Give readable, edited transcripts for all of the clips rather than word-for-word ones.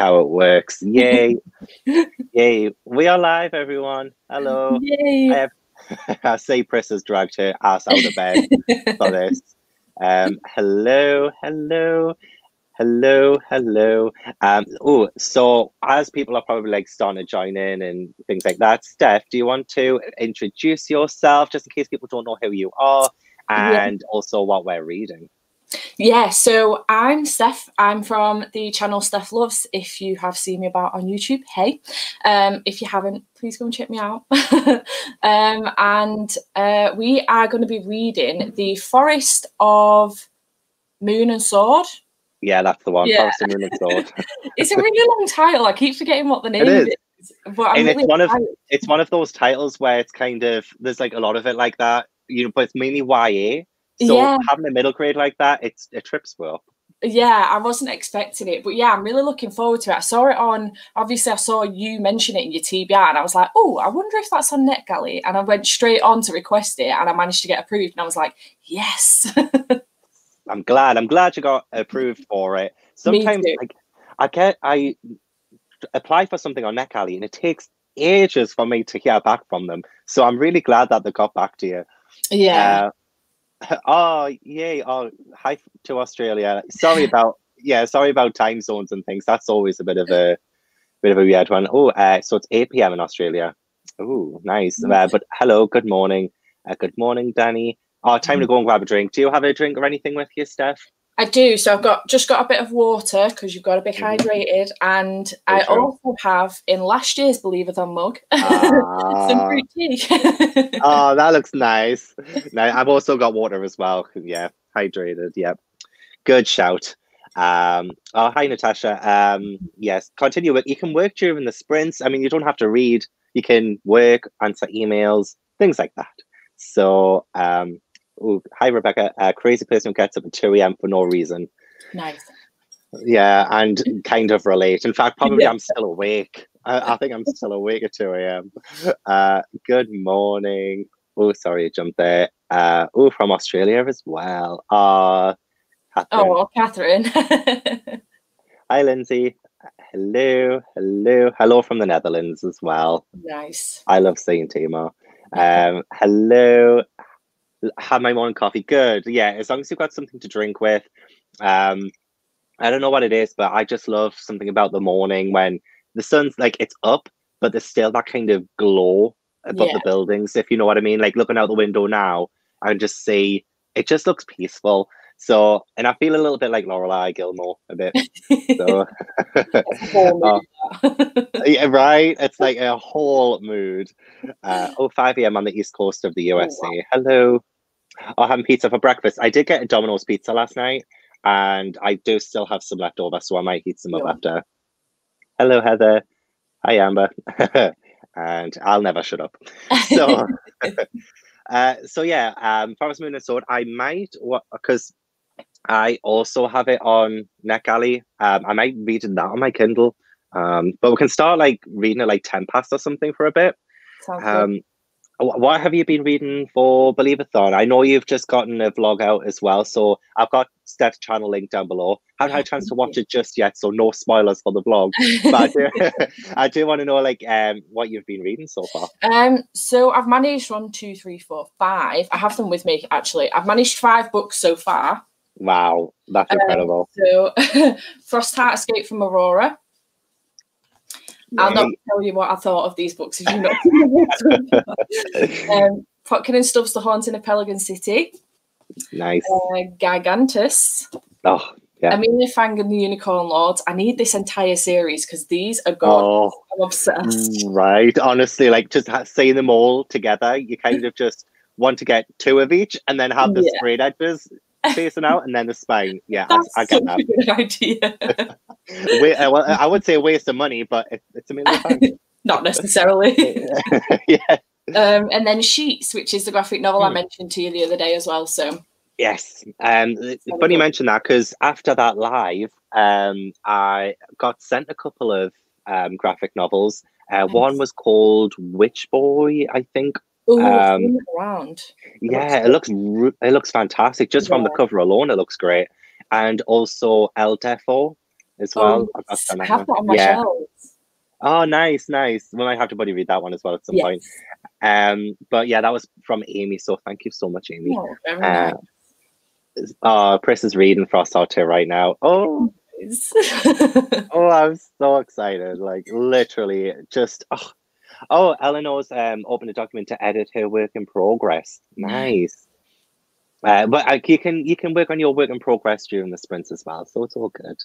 how it works. Yay. Yay. We are live, everyone. Hello. Yay. Our say Pris has dragged her ass out of bed for this. Hello. So as people are probably like starting to join in and things like that, Steph, do you want to introduce yourself just in case people don't know who you are and also what we're reading? Yeah, so I'm Steph. I'm from the channel Steph Loves. If you have seen me about on YouTube, hey. If you haven't, please go and check me out. And we are going to be reading The Forest of Moon and Sword. Yeah, that's the one. Yeah. Forest of Moon and Sword. It's a really long title. I keep forgetting what the name is. But I'm really it's one of those titles where it's kind of, there's like a lot of it like that, you know, but it's mainly YA. So having a middle grade like that, it's a trip swirl. Yeah, I wasn't expecting it. But yeah, I'm really looking forward to it. I saw it on, obviously I saw you mention it in your TBR and I was like, oh, I wonder if that's on NetGalley. And I went straight on to request it and I managed to get approved. And I was like, yes. I'm glad. I'm glad you got approved for it. Sometimes like, I apply for something on NetGalley and it takes ages for me to hear back from them. So I'm really glad that they got back to you. Yeah. Oh yay! Oh, hi to Australia. Sorry about time zones and things. That's always a bit of a weird one. Oh, so it's 8 PM in Australia. Oh, nice. But hello, good morning. Good morning, Danny. Oh, time to go and grab a drink. Do you have a drink or anything with you, Steph? I do. So I've just got a bit of water because you've got to be hydrated, and I also have in last year's Believathon mug some fruit tea. Oh, that looks nice. No, I've also got water as well. Yeah, hydrated. Yeah, good shout. Oh, hi Natasha. Yes, continue. You can work during the sprints. I mean, you don't have to read. You can work, answer emails, things like that. So. Ooh, hi, Rebecca. A crazy person who gets up at 2 a.m. for no reason. Nice. Yeah, and kind of relate. In fact, probably I'm still awake. I think I'm still awake at 2 a.m. Good morning. Oh, sorry, I jumped there. Oh, from Australia as well. Catherine. Hi, Lindsay. Hello. Hello from the Netherlands as well. Nice. I love seeing Timo. Hello. Have my morning coffee. Good. Yeah, as long as you've got something to drink with. I don't know what it is, but I just love something about the morning when the sun's like, it's up, but there's still that kind of glow above the buildings, if you know what I mean. Like looking out the window now and just see, it just looks peaceful. So, and I feel a little bit like Lorelai Gilmore a bit. So, yeah, right. It's like a whole mood. 5 AM on the East Coast of the USA. Oh, wow. Hello. I'm having pizza for breakfast. I did get a Domino's pizza last night, and I do still have some left over, so I might heat some up after. Hello, Heather. Hi, Amber. And I'll never shut up. So, Forest, Moon and Sword. I might, because I also have it on NetGalley. I might read that on my Kindle. But we can start like reading it like 10 past or something for a bit. What have you been reading for Believathon? I know you've just gotten a vlog out as well. So I've got Steph's channel link down below. I haven't had a chance to watch it just yet, so no spoilers for the vlog. But I do want to know like what you've been reading so far. So I've managed 5. I have them with me actually. I've managed 5 books so far. Wow, that's incredible. So Frostheart: Escape from Aurora. I'll not tell you what I thought of these books if you're not. Potkin and Stubbs, The Haunting of Pelican City. Nice. Gigantus. Oh, yeah. Amelia Fang and the Unicorn Lords. I need this entire series because these are gorgeous. Oh, I'm obsessed. Right. Honestly, like just seeing them all together, you kind of just want to get 2 of each and then have the straight edges facing out and then the spine. Yeah, I get that. That's a good idea. Well, I would say a waste of money, but it's £1 million. Not necessarily. Yeah. And then Sheets, which is the graphic novel I mentioned to you the other day as well. So yes, it's funny you mentioned that because after that live, I got sent a couple of graphic novels. Nice. One was called Witch Boy, I think. Ooh, around. Yeah, it looks fantastic. Just from the cover alone, it looks great. And also El Defo. as well. I have that on my shelves. Oh, nice, nice. We might have to read that one as well at some point. But yeah, that was from Amy. So thank you so much, Amy. Oh, very nice. Pris is reading Frostheart right now. Oh, nice. Oh, I'm so excited. Like literally, just oh, Eleanor's opened a document to edit her work in progress. Nice. But you can work on your work in progress during the sprints as well, so it's all good.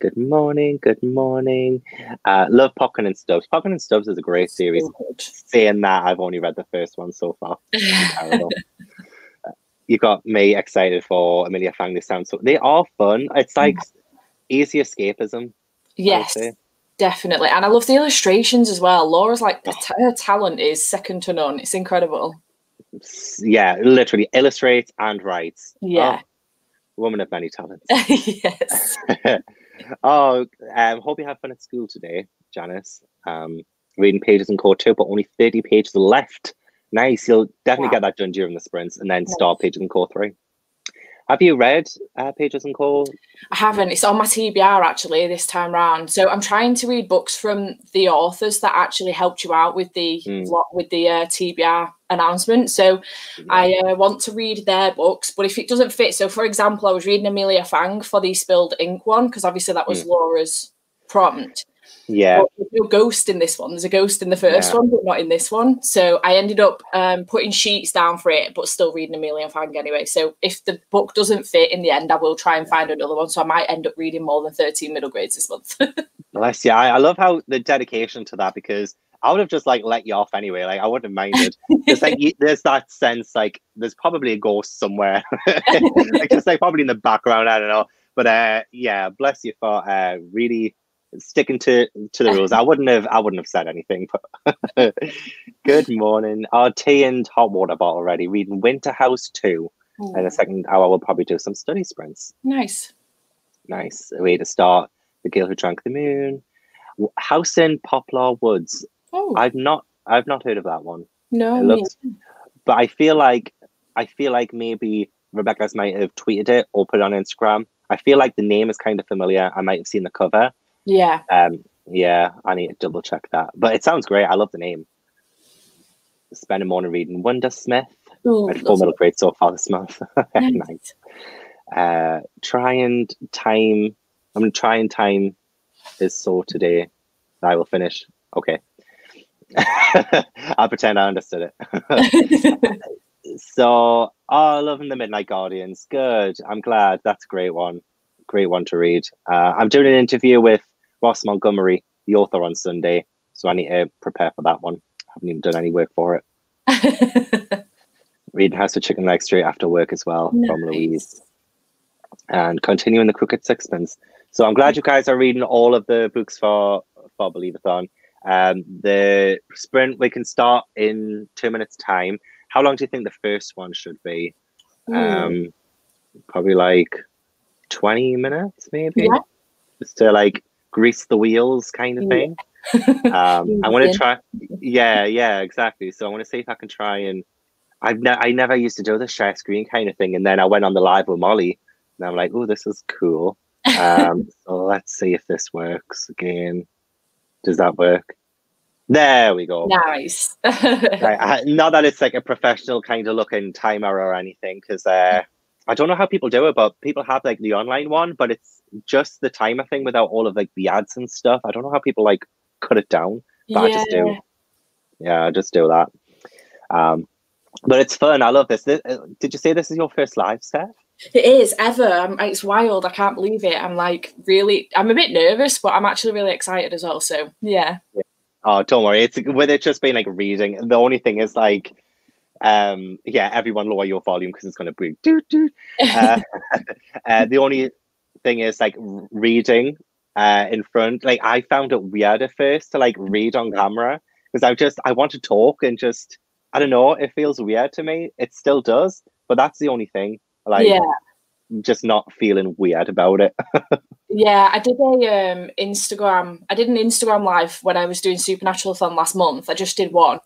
Good morning, good morning. Love Potkin and Stubbs. Potkin and Stubbs is a great series. So saying that, I've only read the first one so far. You got me excited for Amelia Fang. They are fun. It's like easy escapism. Yes, definitely. And I love the illustrations as well. Laura's like her talent is second to none. It's incredible. Yeah, literally illustrates and writes. Yeah. Oh, woman of many talents. Yes. Hope you have fun at school today, Janice. Reading pages in core 2, but only 30 pages left. Nice. You'll definitely get that done during the sprints and then start pages in core 3. Have you read pages in core? I haven't. It's on my TBR actually this time round. So I'm trying to read books from the authors that actually helped you out with the TBR announcement. So I want to read their books, but if it doesn't fit, so for example, I was reading Amelia Fang for the Spilled Ink one, because obviously that was Laura's prompt. Yeah. But there's no ghost in this one. There's a ghost in the first one, but not in this one. So I ended up putting Sheets down for it, but still reading Amelia Fang anyway. So if the book doesn't fit in the end, I will try and find another one. So I might end up reading more than 13 middle grades this month. Bless you. I love how the dedication to that, because I would have just like let you off anyway. Like I wouldn't have minded. It's like there's that sense like there's probably a ghost somewhere, like just like probably in the background. I don't know, but yeah, bless you for really sticking to the rules. I wouldn't have said anything. But good morning. Our tea and hot water bottle already. Reading Winter House 2. In a second hour, we'll probably do some study sprints. Nice, nice way to start. The Girl Who Drank the Moon. House in Poplar Woods. Oh. I've not heard of that one. No, but I feel like maybe Rebecca's might have tweeted it or put it on Instagram. I feel like the name is kind of familiar. I might have seen the cover. Yeah. Yeah, I need to double check that. But it sounds great. I love the name. Spend a morning reading Wundersmith. Ooh, at 4 middle grade so far this month. Nice. Try and time is so today. I will finish. Okay. I'll pretend I understood it. So, oh, loving the Midnight Guardians. Good. I'm glad. That's a great one. Great one to read. I'm doing an interview with Ross Montgomery, the author, on Sunday. So I need to prepare for that one. I haven't even done any work for it. Reading House of Chicken Legs straight after work as well from Louise. And continuing the Crooked Sixpence. So I'm glad you guys are reading all of the books for Believathon. The sprint we can start in 2 minutes time. How long do you think the first one should be? Probably like 20 minutes maybe, just to like grease the wheels kind of thing. I want to try. Yeah, exactly. So I want to see if I can try and I never used to do the share screen kind of thing, and then I went on the live with Molly and I'm like, oh, this is cool. So let's see if this works again. Does that work? There we go. Nice. Not that it's like a professional kind of looking timer or anything, because I don't know how people do it, but people have like the online one, but it's just the timer thing without all of like the ads and stuff. I don't know how people like cut it down, but I just do. Yeah, I just do that. But it's fun. I love this. Did you say this is your first live, Steph? It is, ever. It's wild. I can't believe it. I'm like really, I'm a bit nervous, but I'm actually really excited as well. So yeah. Oh, don't worry. It's with it just being like reading. The only thing is like, yeah, everyone lower your volume because it's going to be doo-doo. The only thing is like reading in front. Like I found it weird at first to like read on camera because I want to talk and just, I don't know. It feels weird to me. It still does, but that's the only thing. Like, just not feeling weird about it. Yeah, I did a Instagram live when I was doing Supernaturalathon last month. I just did one,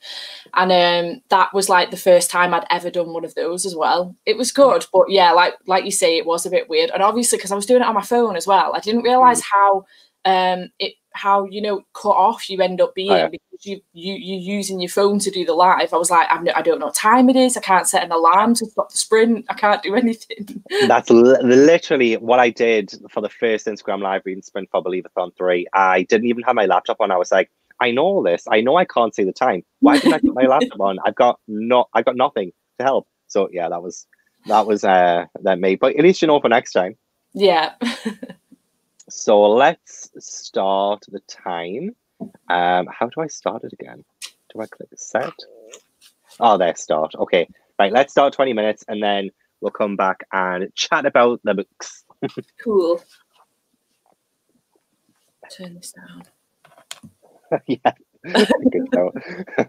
and that was like the first time I'd ever done one of those as well. It was good, but yeah, like you say, it was a bit weird, and obviously because I was doing it on my phone as well, I didn't realize how you know cut off you end up being. Oh, yeah. Because you're using your phone to do the live. I was like, I don't know what time it is. I can't set an alarm to stop the sprint. I can't do anything. That's literally what I did for the first Instagram live reading sprint for Believathon 3. I didn't even have my laptop on. I was like, I know all this. I know I can't see the time. Why did I put my laptop on? I've got nothing to help. So yeah, that was me. But at least you know for next time. Yeah. So let's start the time. How do I start it again? Do I click set? Oh, there, start. Okay, right, let's start 20 minutes and then we'll come back and chat about the books. Cool. Turn this down. Yeah. I think so.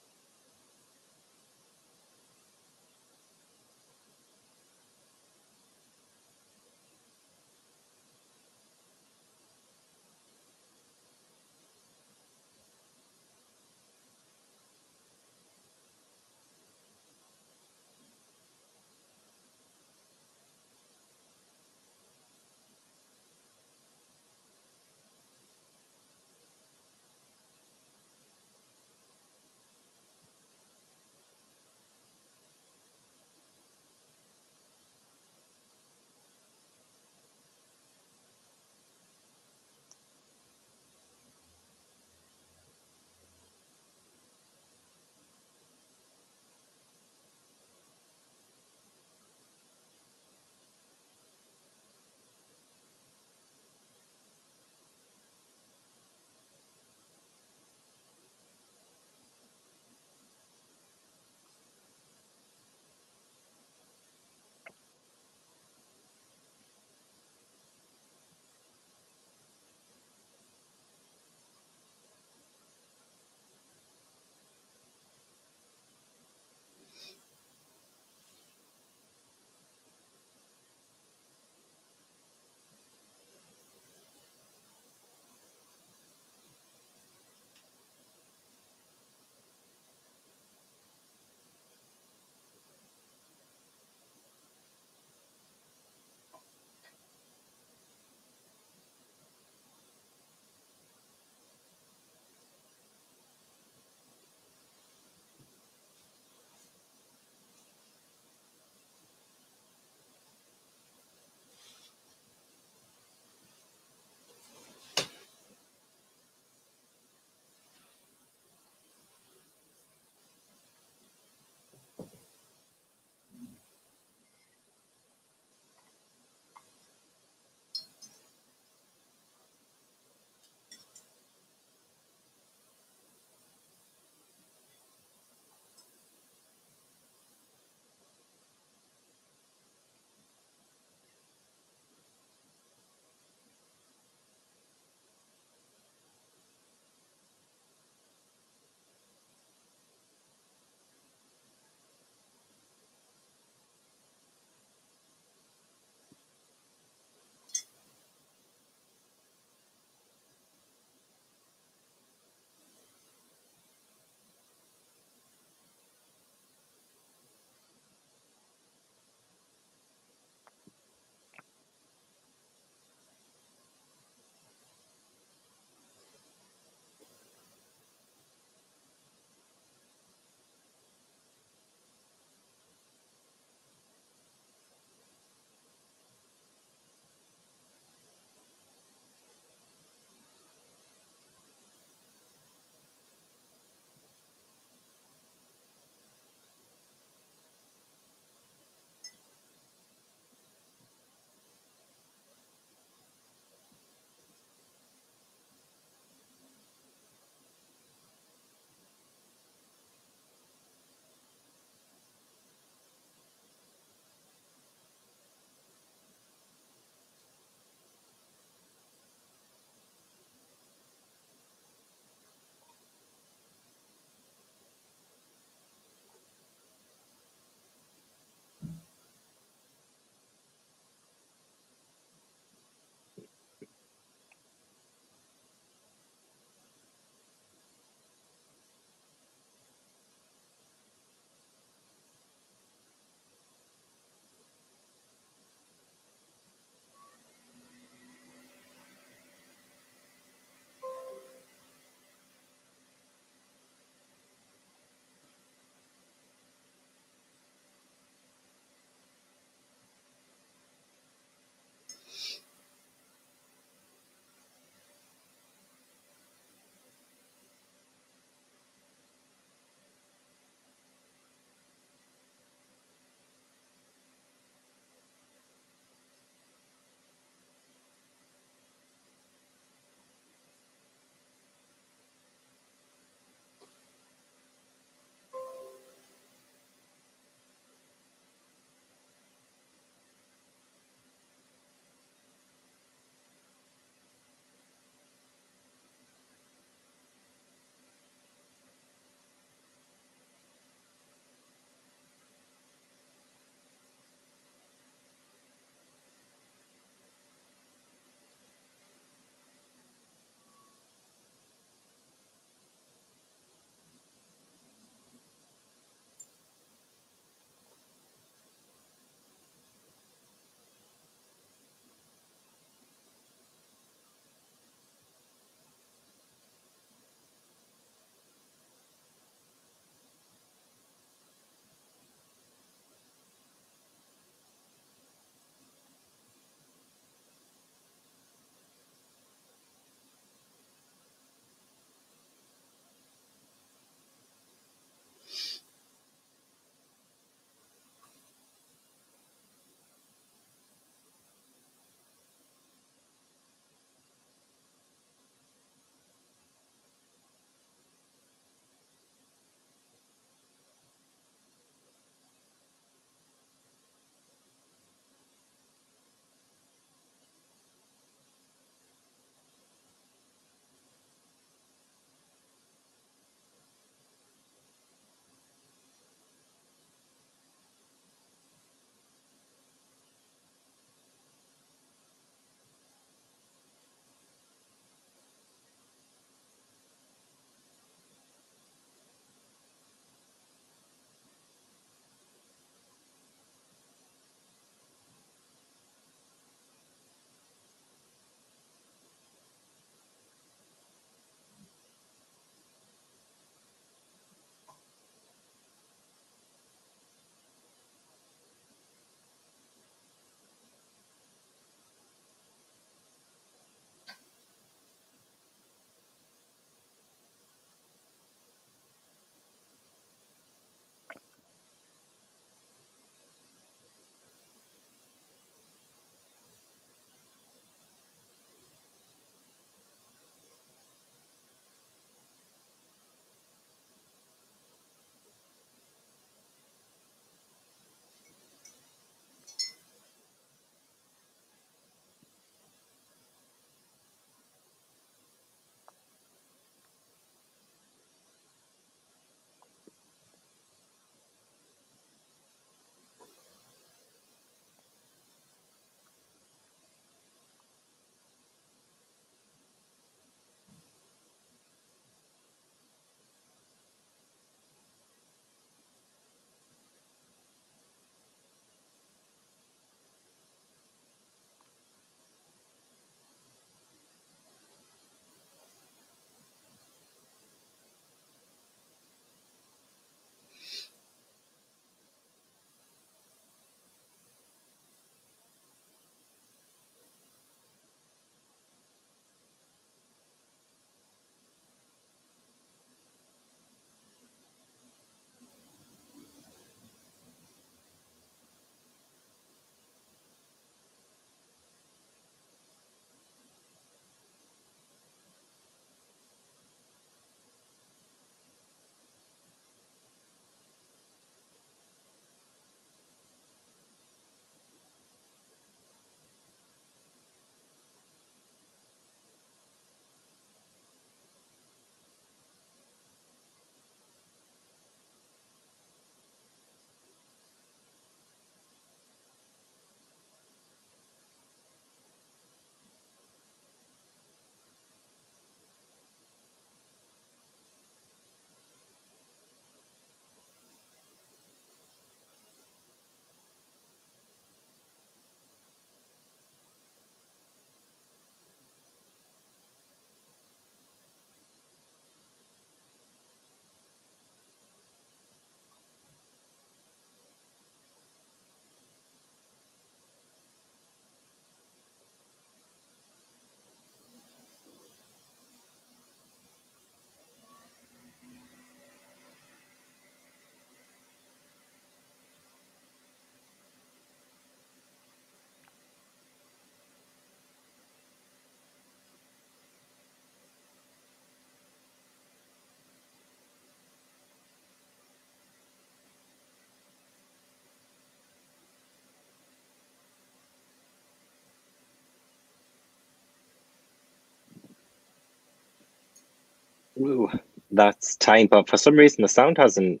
Ooh, that's time, but for some reason the sound hasn't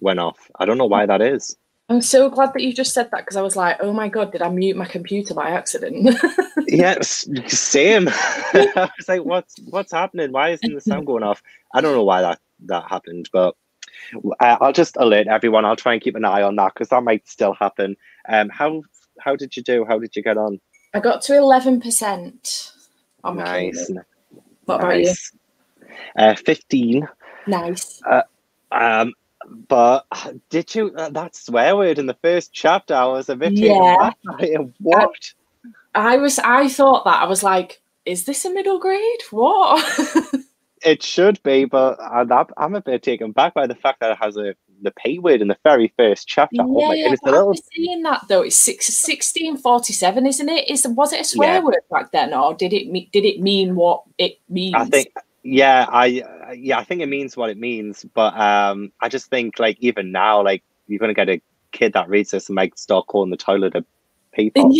went off. I don't know why that is. I'm so glad that you just said that, because I was like, oh my God, did I mute my computer by accident? Yeah, same. I was like, what's happening? Why isn't the sound going off? I don't know why that happened, but I'll just alert everyone. I'll try and keep an eye on that, because that might still happen. How did you do? How did you get on? I got to 11% on my computer. What about you? 15. Nice. But did you that swear word in the first chapter? I was a bit what? I thought that. I was like, is this a middle grade? What? It should be, but I'm a bit taken back by the fact that it has the P word in the very first chapter. Yeah, oh my goodness, I've seen that though. It's 1647, isn't it? Was it a swear word back then, or did it mean what it means? I think. Yeah, I think it means what it means, but I just think, like, even now, like, you're gonna get a kid that reads this and might start calling the toilet a peepop.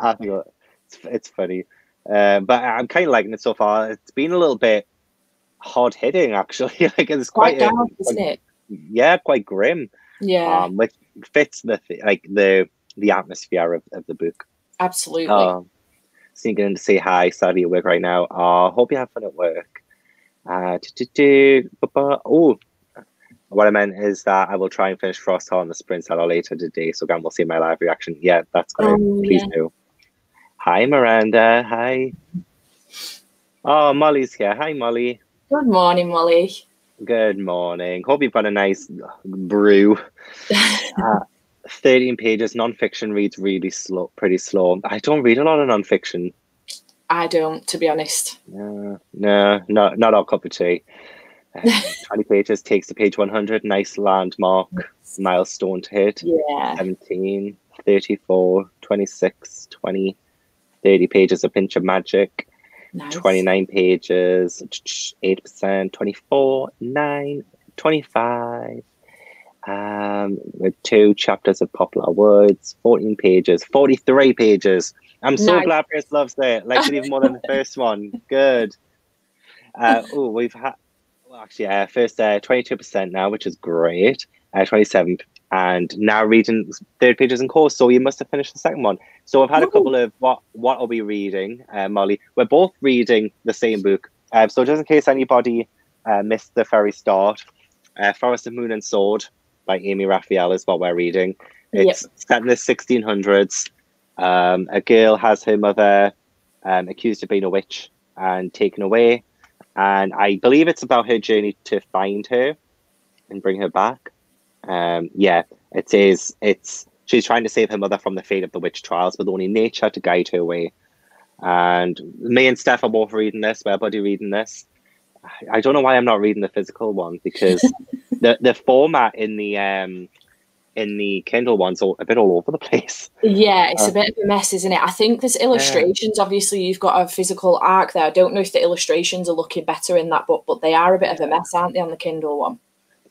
I think it's funny, but I'm kind of liking it so far. It's been a little bit hard hitting, actually. Like, it's quite dark, isn't it? Yeah, quite grim. Yeah, which fits the atmosphere of the book. Absolutely. Sneaking in to say hi. Sadly, at work right now. Hope you have fun at work. Oh, what I meant is that I will try and finish Frostheart in the Spring Cellar later today. So, again, we'll see my live reaction. Yeah, that's gonna please do. Hi, Miranda. Hi. Oh, Molly's here. Hi, Molly. Good morning, Molly. Good morning. Hope you've got a nice brew. 13 pages. Non-fiction reads really slow, pretty slow. I don't read a lot of non-fiction. I don't, to be honest. No, not our cup of tea. 20 pages takes to page 100. Nice landmark, milestone to hit. Yeah. 17, 34, 26, 20, 30 pages, a pinch of magic. Nice. 29 pages, 8%, 24, 9, 25. With 2 chapters of Poplar Woods, 14 pages, 43 pages. I'm so glad Chris loves it. Likes it even more than the first one. Good. Oh, we've had, well, actually, first 22% now, which is great. 27, and now reading 3rd pages in course. So you must have finished the second one. So I've had a couple of what are we reading, Molly? We're both reading the same book. So just in case anybody missed the very start, Forest of Moon and Sword by Amy Raphael is what we're reading. It's set in the 1600s. A girl has her mother accused of being a witch and taken away. And I believe it's about her journey to find her and bring her back. Yeah, it is. She's trying to save her mother from the fate of the witch trials with only nature to guide her way. And me and Steph are both reading this. We're buddy reading this. I don't know why I'm not reading the physical one, because the format in the Kindle one's a bit all over the place. Yeah, it's a bit of a mess, isn't it? I think there's illustrations. Obviously, you've got a physical arc there. I don't know if the illustrations are looking better in that book, but they are a bit of a mess, aren't they, on the Kindle one?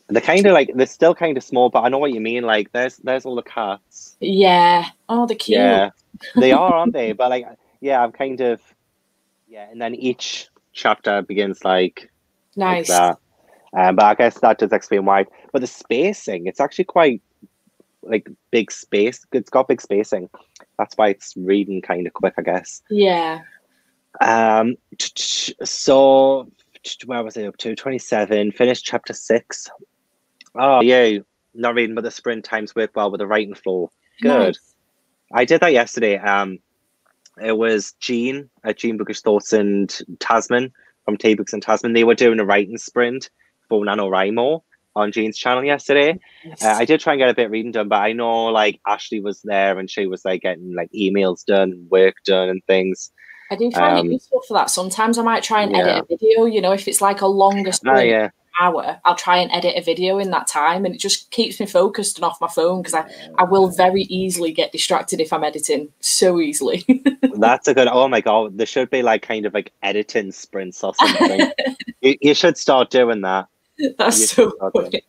They're kind of like, they're still kind of small, but I know what you mean. Like, there's all the cats. Yeah. Oh, they're cute. Yeah, they are, aren't they? But like, yeah, I'm kind of, yeah. And then each chapter begins nice. Like that. But I guess that does explain why. But the spacing, it's actually quite big space. It's got big spacing. That's why it's reading kind of quick, I guess. Yeah. So where was I up to? 27. Finished chapter 6. Oh, yeah. Not reading, but the sprint times work well with the writing flow. Good. Nice. I did that yesterday. It was Jean at Jean Bookish Thoughts and Tasman from T Books and Tasman. They were doing a writing sprint for NaNoWriMo on Jean's channel yesterday. Yes. I did try and get a bit of reading done, but I know Ashley was there and she was getting emails done, work done and things. I do find it useful for that. Sometimes I might try and edit a video, if it's a longer sprint hour, I'll try and edit a video in that time, and it just keeps me focused and off my phone, because I will very easily get distracted if I'm editing, so easily. That's a good, oh my God, there should be editing sprints or something. you should start doing that. That's so funny.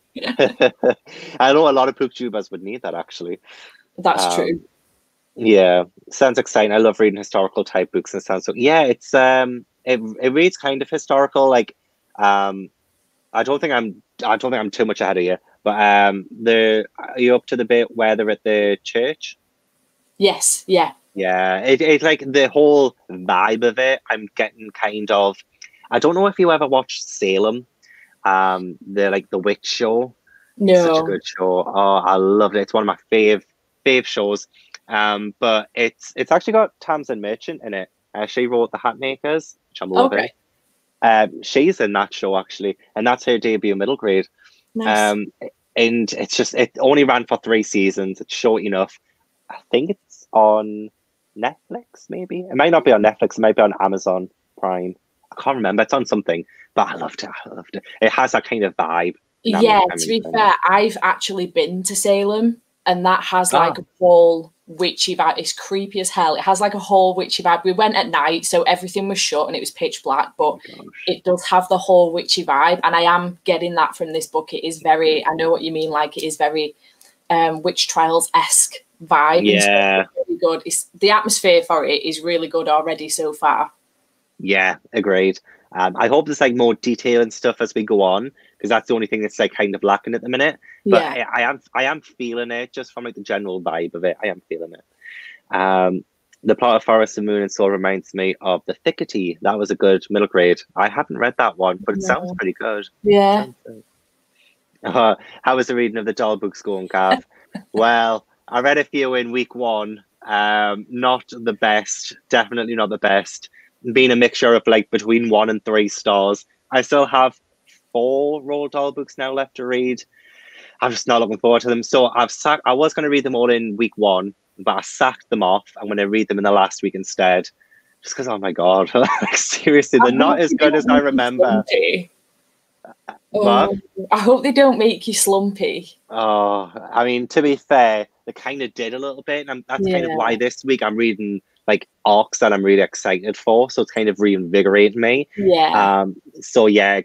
I know a lot of booktubers would need that, actually. That's true. Yeah, sounds exciting. I love reading historical type books and sounds so, yeah, it's it reads kind of historical. Like, I don't think I'm too much ahead of you. But are you up to the bit where they're at the church? Yes. Yeah. Yeah. It's like the whole vibe of it. I'm getting kind of. I don't know if you ever watched Salem, the witch show. No. It's such a good show. Oh, I loved it. It's one of my fave shows. But it's actually got Tamsin Merchant in it. She wrote The Hat Makers, which I'm loving. Okay. She's in that show actually, and that's her debut middle grade. Nice. And it's just it only ran for 3 seasons. It's short enough. I think it's on Netflix. Maybe it might not be on Netflix. It might be on Amazon Prime. I can't remember. It's on something, but I loved it. I loved it. It has that kind of vibe. Yeah. To be fair, I've actually been to Salem, and that has like a whole witchy vibe. It's creepy as hell. It has like a whole witchy vibe. We went at night, so everything was shut and it was pitch black, but it does have the whole witchy vibe, and I am getting that from this book. It is very, I know what you mean, like it is very witch trials-esque vibe. Yeah. It's really good. The atmosphere for it is really good already so far. Yeah, agreed. I hope there's like more detail and stuff as we go on, because that's the only thing that's like kind of lacking at the minute. But yeah. I am feeling it just from like the general vibe of it. I am feeling it. The plot of Forest of Moon and Sword reminds me of The Thickety. That was a good middle grade. I haven't read that one, but it sounds pretty good. Yeah. How was the reading of the doll books going, Gav? Well, I read a few in week one. Not the best. Definitely not the best. Being a mixture of like between 1 and 3 stars. I still have 4 Roald Dahl books now left to read. I'm just not looking forward to them. So I was going to read them all in week one, but I sacked them off. I'm going to read them in the last week instead. Just because, oh my God, like, seriously, they're not as good as I remember. I hope they don't make you slumpy. Oh, I mean, to be fair, they kind of did a little bit. And that's kind of why this week I'm reading like arcs that I'm really excited for. So it's kind of reinvigorating me. Yeah. So yeah,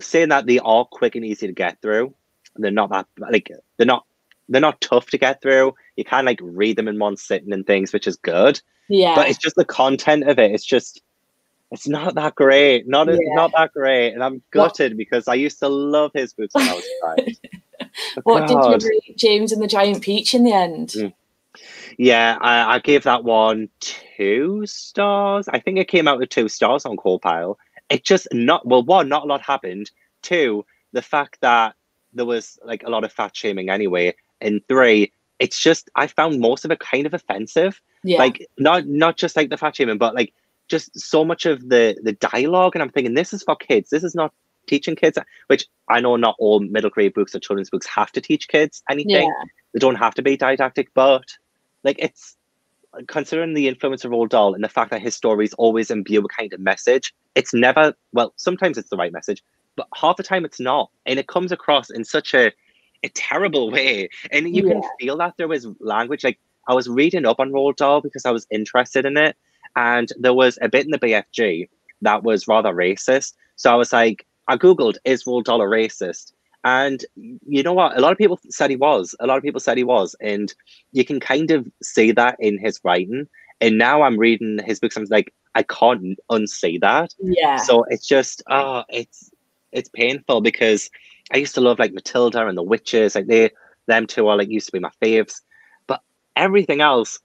saying that, they are quick and easy to get through. They're not that like they're not tough to get through. You can like read them in one sitting and things, which is good. Yeah. But it's just the content of it. It's not that great. Not that great. And I'm gutted because I used to love his books when I was a child. What did you read, James and the Giant Peach, in the end? Yeah, I gave that one 2 stars. I think it came out with 2 stars on Colepile. It just not a lot happened. 2, the fact that there was like a lot of fat shaming anyway. And 3, it's just I found most of it kind of offensive. Yeah. Like not just like the fat shaming, but like just so much of the dialogue. And I'm thinking, this is for kids. This is not teaching kids, which I know not all middle grade books or children's books have to teach kids anything. Yeah. They don't have to be didactic, but like it's considering the influence of Roald Dahl and the fact that his stories always imbue a kind of message. It's never, well, sometimes it's the right message, but half the time it's not, and it comes across in such a terrible way, and you can feel that through his language. Like, I was reading up on Roald Dahl because I was interested in it, and there was a bit in the BFG that was rather racist, so I was like, I googled, is Roald Dahl a racist? And you know what, a lot of people said he was, and you can kind of see that in his writing. And now I'm reading his books, I'm like, I can't unsee that. Yeah. So it's just it's painful, because I used to love like Matilda and The Witches. Like them two are like used to be my faves, but everything else,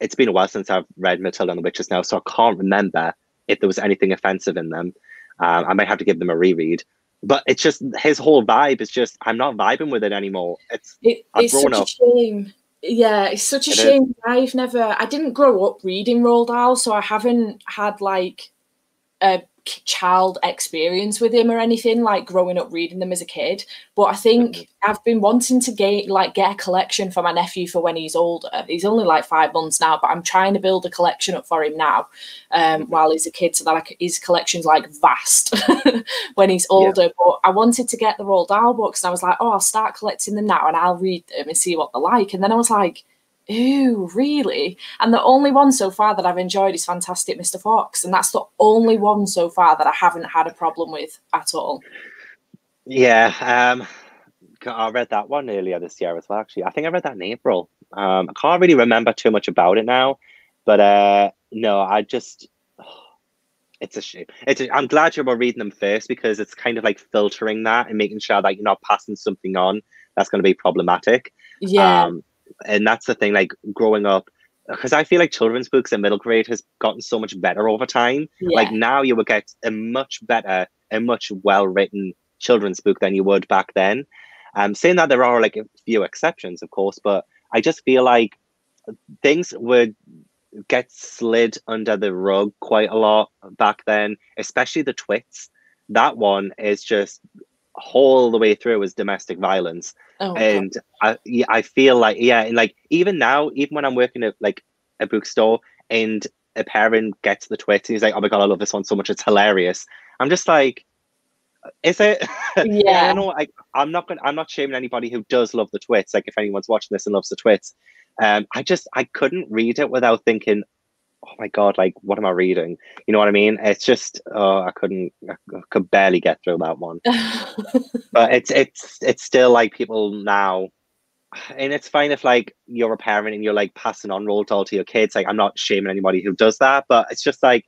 it's been a while since I've read Matilda and The Witches now, so I can't remember if there was anything offensive in them. I might have to give them a reread, but it's just his whole vibe is just, I'm not vibing with it anymore. It's such a shame. Yeah, it's such a shame. I didn't grow up reading Roald Dahl, so I haven't had like a child experience with him or anything, like growing up reading them as a kid. But I think I've been wanting to get a collection for my nephew for when he's older. He's only like 5 months now, but I'm trying to build a collection up for him now while he's a kid, so that like his collection's like vast when he's older. But I wanted to get the Roald Dahl books, and I was like, oh, I'll start collecting them now and I'll read them and see what they're like. And then I was like, ooh, really? And the only one so far that I've enjoyed is Fantastic Mr. Fox, and that's the only one so far that I haven't had a problem with at all. Yeah, I read that one earlier this year as well, actually. I think I read that in April. I can't really remember too much about it now, but no, It's a shame. I'm glad you were reading them first, because it's kind of like filtering that and making sure that you're not passing something on that's going to be problematic. Yeah. And that's the thing, like growing up, because I feel like children's books in middle grade has gotten so much better over time. Yeah. Like now you would get a much better, a much well-written children's book than you would back then. Saying that, there are like a few exceptions, of course, but I just feel like things would get slid under the rug quite a lot back then, especially The Twits. That one is just all the way through is domestic violence. Oh, and I feel like, yeah, and like even now, even when I'm working at like a bookstore and a parent gets The Twits and he's like, oh my God, I love this one so much, it's hilarious. I'm just like, is it? Yeah. Yeah, no, I'm not shaming anybody who does love The Twits. Like if anyone's watching this and loves The Twits, I couldn't read it without thinking, oh my God, like what am I reading? You know what I mean? It's just, I could barely get through that one. But it's still like people now, and it's fine if like you're a parent and you're like passing on Roald Dahl to your kids. Like I'm not shaming anybody who does that, but it's just like,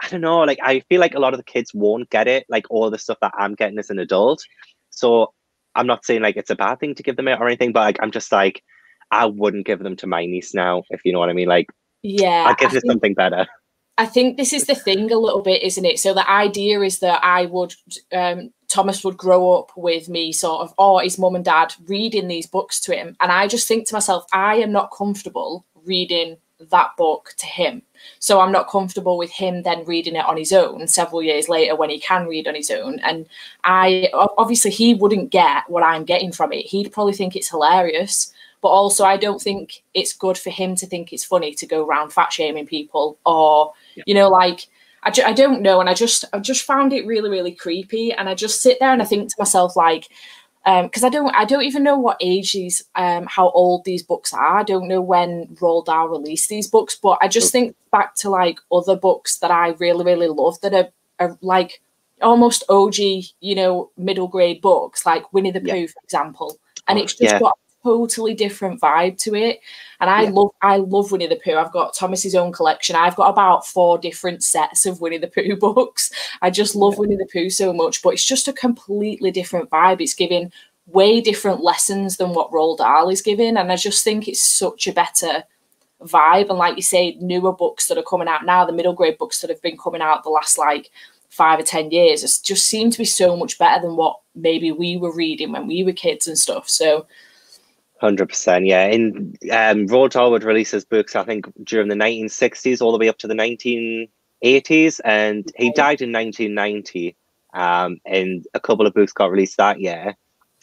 I don't know, like I feel like a lot of the kids won't get it, like all the stuff that I'm getting as an adult. So I'm not saying like it's a bad thing to give them it or anything, but like I'm just like, I wouldn't give them to my niece now, if you know what I mean. Like, yeah, I'd give her something better. I think this is the thing a little bit, isn't it? So the idea is that I would, Thomas would grow up with me sort of, or his mum and dad reading these books to him. And I just think to myself, I am not comfortable reading that book to him. So I'm not comfortable with him then reading it on his own several years later when he can read on his own. And I, obviously he wouldn't get what I'm getting from it. He'd probably think it's hilarious. But also, I don't think it's good for him to think it's funny to go around fat shaming people, or, yeah, you know, like, I don't know. And I just found it really, really creepy. And I just sit there and I think to myself, like, because I don't even know what age these, how old these books are. I don't know when Roald Dahl released these books, but I just think back to like other books that I really, really love that are like almost OG, you know, middle grade books, like Winnie the Pooh, yeah, for example. And it's just, yeah, got totally different vibe to it. And I, yeah, I love Winnie the Pooh. I've got Thomas's own collection. I've got about 4 different sets of Winnie the Pooh books. I just love, yeah, Winnie the Pooh so much, but it's just a completely different vibe. It's giving way different lessons than what Roald Dahl is giving. And I just think it's such a better vibe. And like you say, newer books that are coming out now, the middle grade books that have been coming out the last like 5 or 10 years, it just seemed to be so much better than what maybe we were reading when we were kids and stuff. So 100%, yeah. And Roald Dahl would release his books, I think, during the 1960s all the way up to the 1980s, and he died in 1990. And a couple of books got released that year.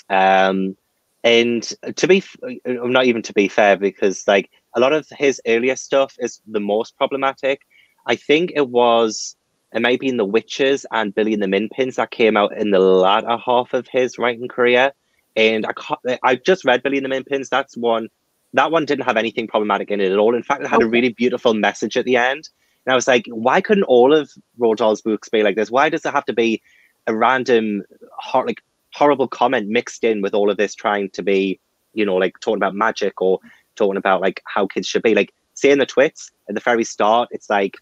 And not even to be fair, because like a lot of his earlier stuff is the most problematic. I think it might be in The Witches and Billy and the Minpins that came out in the latter half of his writing career. And I just read Billy and the Minpins. That's one. That one didn't have anything problematic in it at all. In fact, it had a really beautiful message at the end. And I was like, why couldn't all of Roald Dahl's books be like this? Why does it have to be a random, like horrible comment mixed in with all of this trying to be, you know, like talking about magic or talking about like how kids should be? Like, say in The Twits, at the very start, it's like,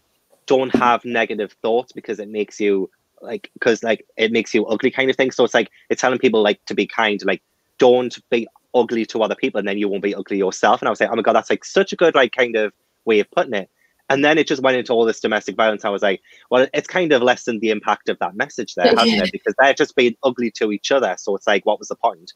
don't have negative thoughts because it makes you, like, because like it makes you ugly, kind of thing. So it's like it's telling people like to be kind, like don't be ugly to other people and then you won't be ugly yourself. And I was like, oh my God, that's like such a good like kind of way of putting it. And then it just went into all this domestic violence. I was like, well, it's kind of lessened the impact of that message there, hasn't it? Because they're just being ugly to each other, so it's like, what was the point?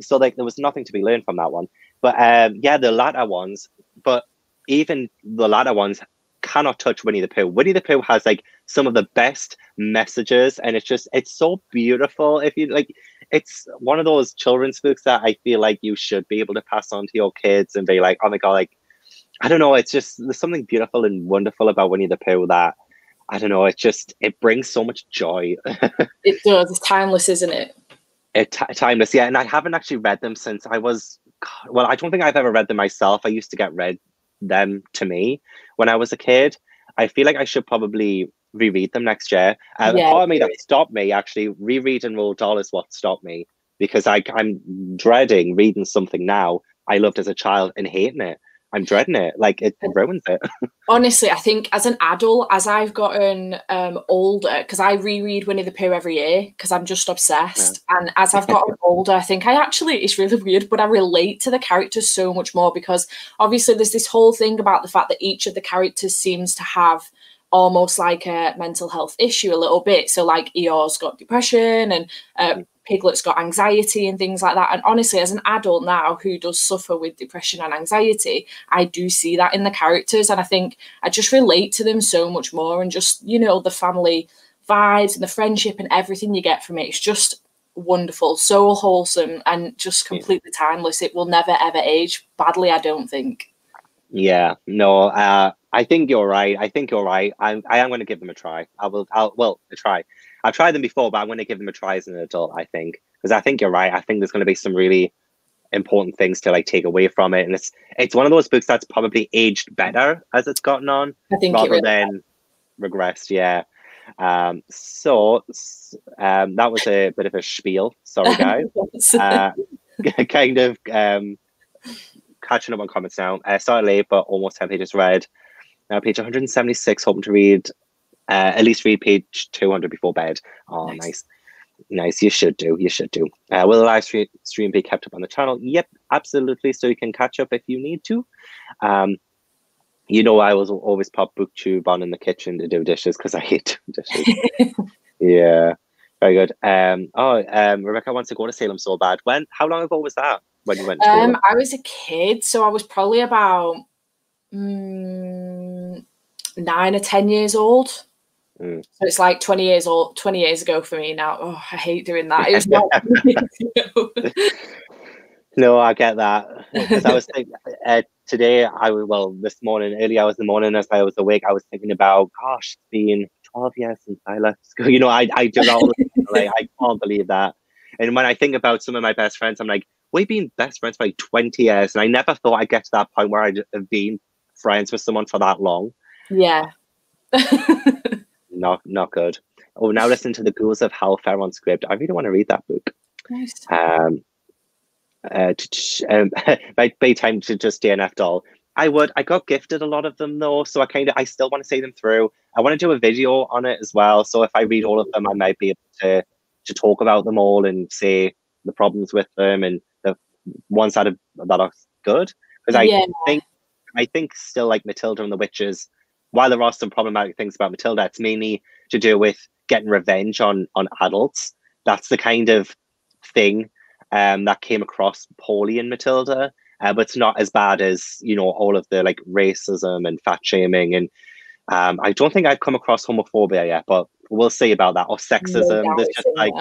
So like there was nothing to be learned from that one. But yeah, the latter ones, but even the latter ones cannot touch Winnie the Pooh. Winnie the Pooh has like some of the best messages, and it's so beautiful. If you like, it's one of those children's books that I feel like you should be able to pass on to your kids and be like, oh my God, like, I don't know, it's just, there's something beautiful and wonderful about Winnie the Pooh that, I don't know, it just, it brings so much joy. It does. It's timeless, isn't it? Timeless, yeah. And I haven't actually read them since I was, well, I don't think I've ever read them myself. I used to get read them to me when I was a kid. I feel like I should probably reread them next year. Yeah, part of me that stopped me actually rereading Roald Dahl is what stopped me, because I'm dreading reading something now I loved as a child and hating it. I'm dreading it. Like, it ruins it. Honestly, I think as an adult, as I've gotten older, because I reread Winnie the Pooh every year because I'm just obsessed. Yeah. And as I've gotten older, I think it's really weird, but I relate to the characters so much more, because obviously there's this whole thing about the fact that each of the characters seems to have almost like a mental health issue a little bit. So like Eeyore's got depression and Piglet's got anxiety and things like that. And honestly, as an adult now who does suffer with depression and anxiety, I do see that in the characters. And I think I just relate to them so much more, and just, you know, the family vibes and the friendship and everything you get from it. It's just wonderful, so wholesome, and just completely timeless. It will never, ever age badly, I don't think. Yeah, no, I think you're right. I am going to give them a try. I've tried them before, but I'm going to give them a try as an adult, I think, because I think you're right. I think there's going to be some really important things to like take away from it, and it's one of those books that's probably aged better as it's gotten on, I think, rather than regressed. Yeah. So that was a bit of a spiel. Sorry, guys. Catching up on comments now. Started late, but almost 10 pages read. Now page 176, hoping to read, at least read page 200 before bed. Oh, nice. You should do. Will the live stream be kept up on the channel? Yep, absolutely. So you can catch up if you need to. You know, I will always pop BookTube on in the kitchen to do dishes, because I hate dishes. Yeah, very good. Rebecca wants to go to Salem so bad. When? How long ago was that? When you went to Salem? I was a kid, so I was probably about 9 or 10 years old. Mm. So it's like 20 years ago for me now. Oh, I hate doing that. It's not. No, I get that. Because I was thinking this morning, early hours in the morning, as I was awake, I was thinking about, gosh, it's been 12 years since I left school. You know, I do that all the time. Like, I can't believe that. And when I think about some of my best friends, I'm like, we've been best friends for like 20 years. And I never thought I'd get to that point where I'd have been friends with someone for that long. Yeah. Not good. Oh, now listen to The Ghouls of Halfair on script. I really want to read that book. Nice. My bedtime to just DNF doll. I got gifted a lot of them though, so I still want to see them through. I want to do a video on it as well. So if I read all of them, I might be able to talk about them all and say the problems with them and the ones that are good. Because I think still, like Matilda and the Witches, while there are some problematic things about Matilda, it's mainly to do with getting revenge on adults. That's the kind of thing that came across poorly in Matilda, but it's not as bad as, you know, all of the like racism and fat shaming, and I don't think I've come across homophobia yet, but we'll see about that, or sexism. No, there's just like,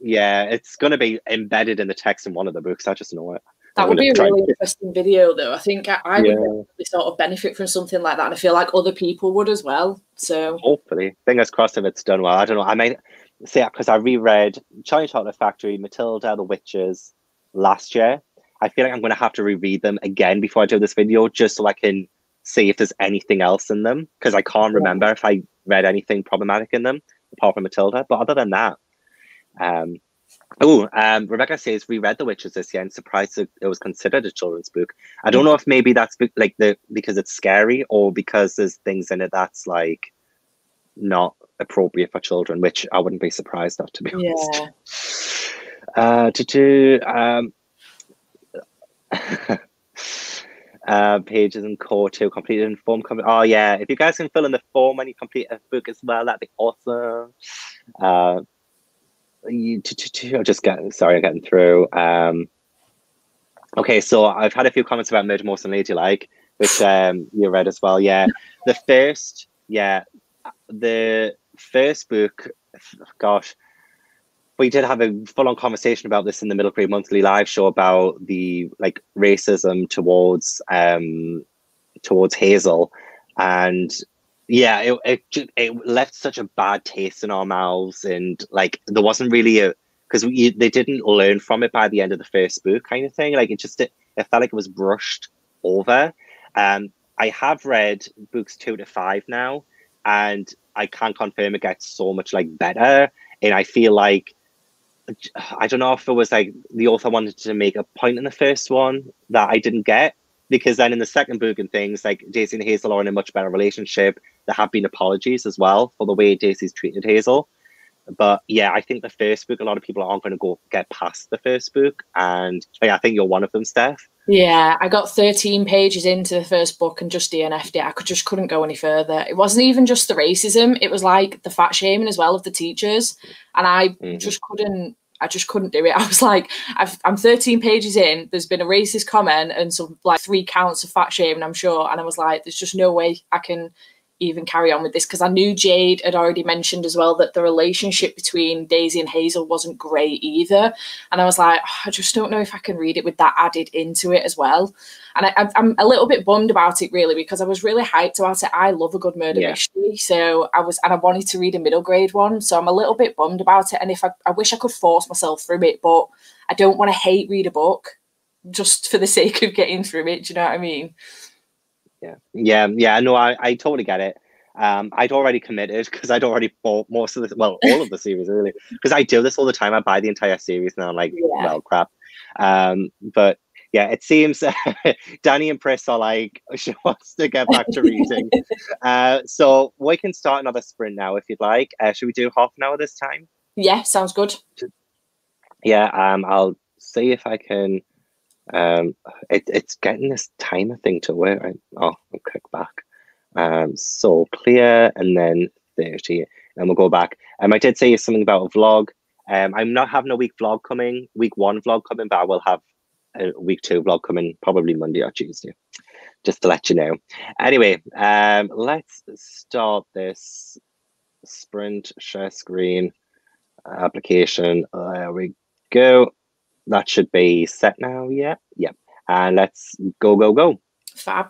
yeah, it's going to be embedded in the text in one of the books. I just know it. That would be a really interesting video, though. I think I would really sort of benefit from something like that, and I feel like other people would as well. So hopefully, fingers crossed if it's done well. I don't know. I might say that because I reread Charlie and Chocolate Factory, Matilda, The Witches last year. I feel like I'm going to have to reread them again before I do this video, just so I can see if there's anything else in them, because I can't remember if I read anything problematic in them apart from Matilda. But other than that, Rebecca says reread The Witches this year and surprised it was considered a children's book. I don't know if maybe that's like because it's scary, or because there's things in it that's like not appropriate for children, which I wouldn't be surprised at, to be honest. Pages and core to complete and form. Oh yeah, if you guys can fill in the form when you complete a book as well, that'd be awesome. I'm getting through. Okay, so I've had a few comments about Murder Most Unladylike, which you read as well. Yeah, the first book. Gosh, we did have a full-on conversation about this in the Middle Grade Monthly live show about the like racism towards Hazel, and yeah, it left such a bad taste in our mouths, and like there wasn't really because they didn't learn from it by the end of the first book, kind of thing. Like it felt like it was brushed over. I have read books 2 to 5 now, and I can confirm it gets so much like better. And I feel like, I don't know if it was like the author wanted to make a point in the first one that I didn't get, Because then in the second book and things, like, Daisy and Hazel are in a much better relationship. There have been apologies as well for the way Daisy's treated Hazel. But yeah, I think the first book, a lot of people aren't going to go get past the first book. And like, I think you're one of them, Steph. Yeah, I got 13 pages into the first book and just DNF'd it. I couldn't go any further. It wasn't even just the racism. It was like the fat shaming as well of the teachers. And I just couldn't do it. I was like, I'm 13 pages in. There's been a racist comment and some like 3 counts of fat shaming, I'm sure. And I was like, there's just no way I can even carry on with this, because I knew Jade had already mentioned as well that the relationship between Daisy and Hazel wasn't great either. And I was like, oh, I just don't know if I can read it with that added into it as well. And I'm a little bit bummed about it really, because I was really hyped about it. I love a good murder mystery. So I wanted to read a middle grade one. So I'm a little bit bummed about it. And if I wish I could force myself through it, but I don't want to hate read a book just for the sake of getting through it. Do you know what I mean? Yeah, no, I totally get it. I'd already committed because I'd already bought most of the, well, all of the series really, because I do this all the time. I buy the entire series and I'm like, well, crap. But yeah, it seems Danny and Pris are like, she wants to get back to reading. So we can start another sprint now if you'd like. Should we do half an hour this time? Yeah, sounds good. Yeah, I'll see if I can... it's getting this timer thing to work. I'll click back. So clear, and then 30, and we'll go back. I did say something about a vlog. I'm not having a week 1 vlog coming, but I will have a week 2 vlog coming, probably Monday or Tuesday, just to let you know. Anyway, let's start this sprint, share screen, application. There we go. That should be set now, yeah? Yeah. And let's go, go, go. Fab.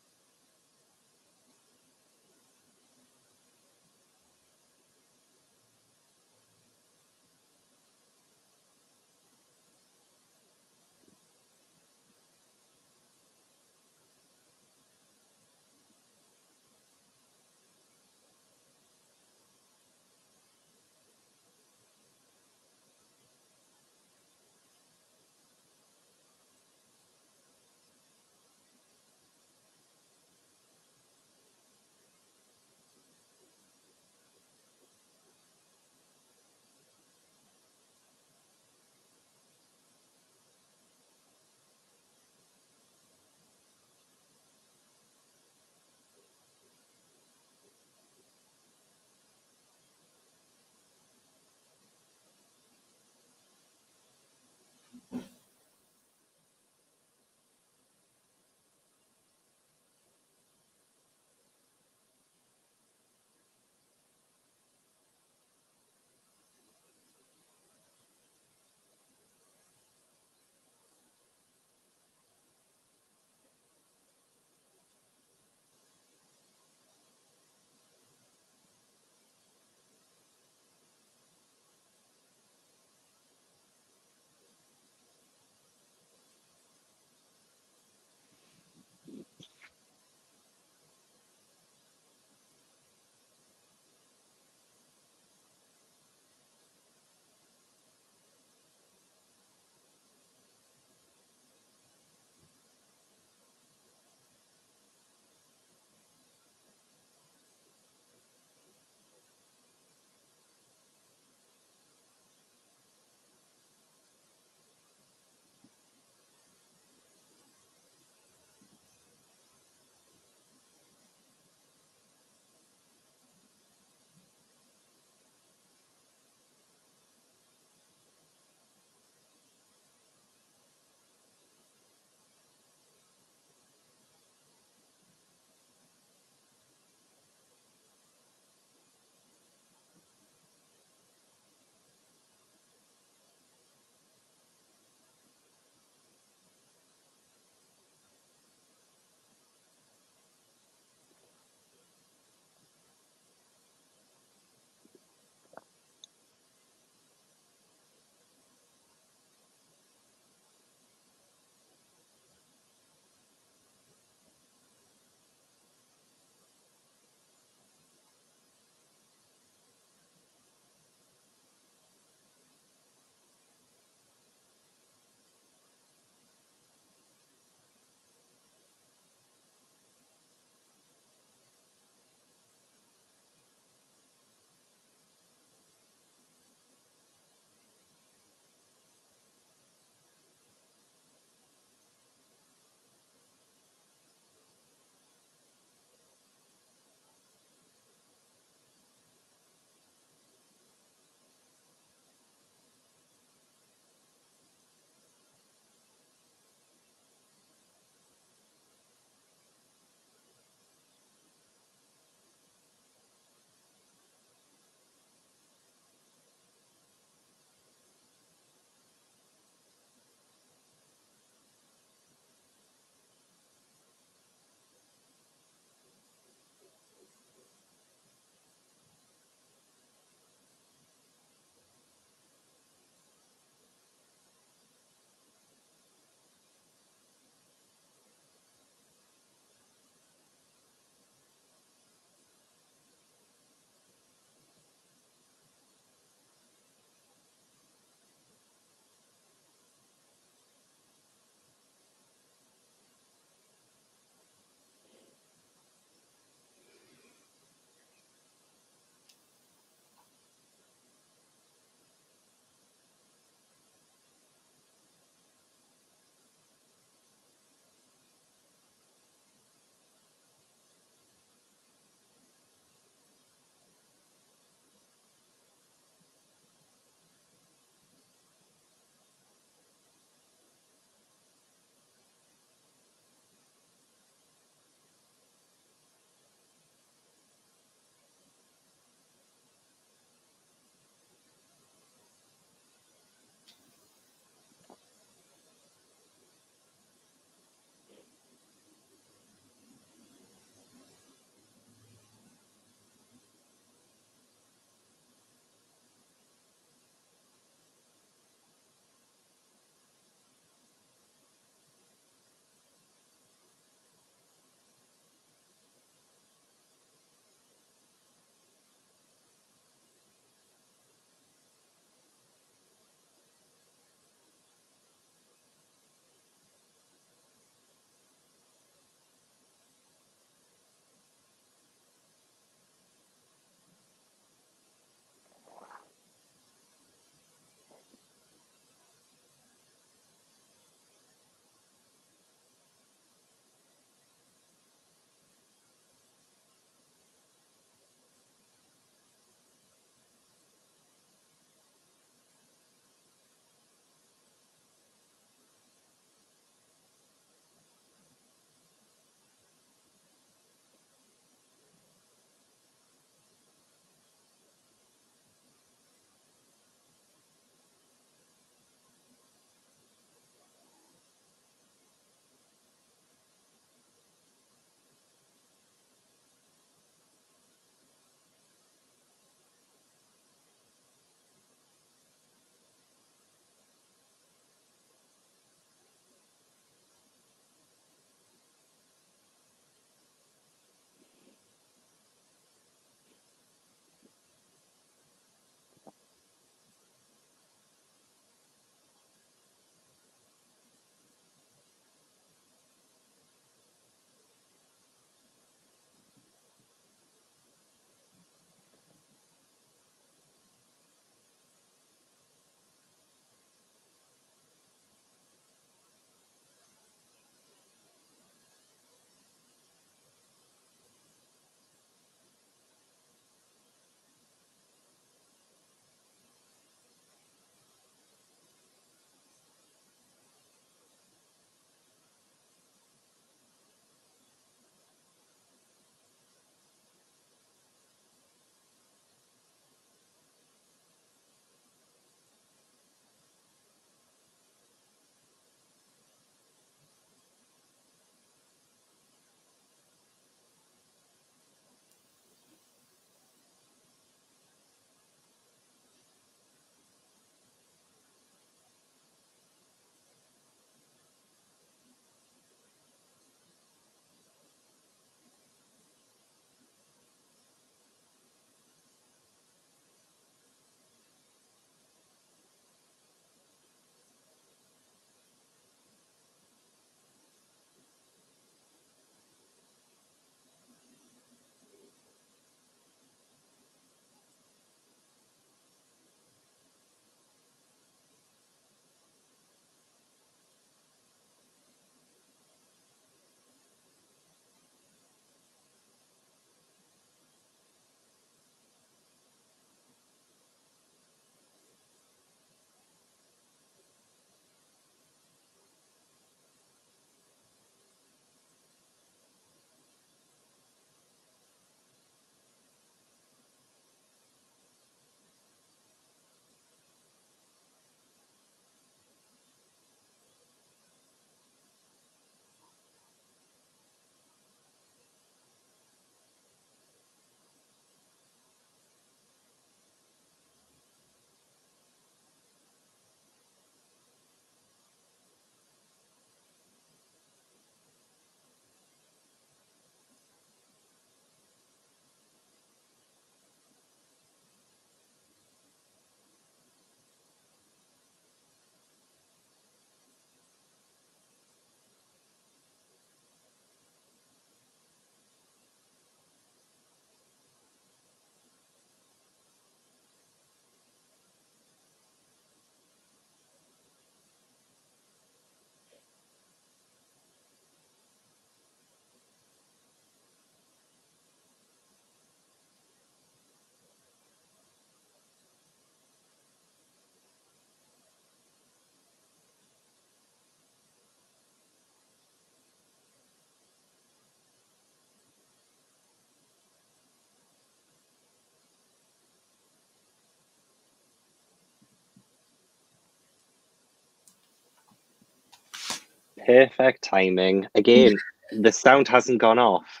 Perfect timing. Again, the sound hasn't gone off.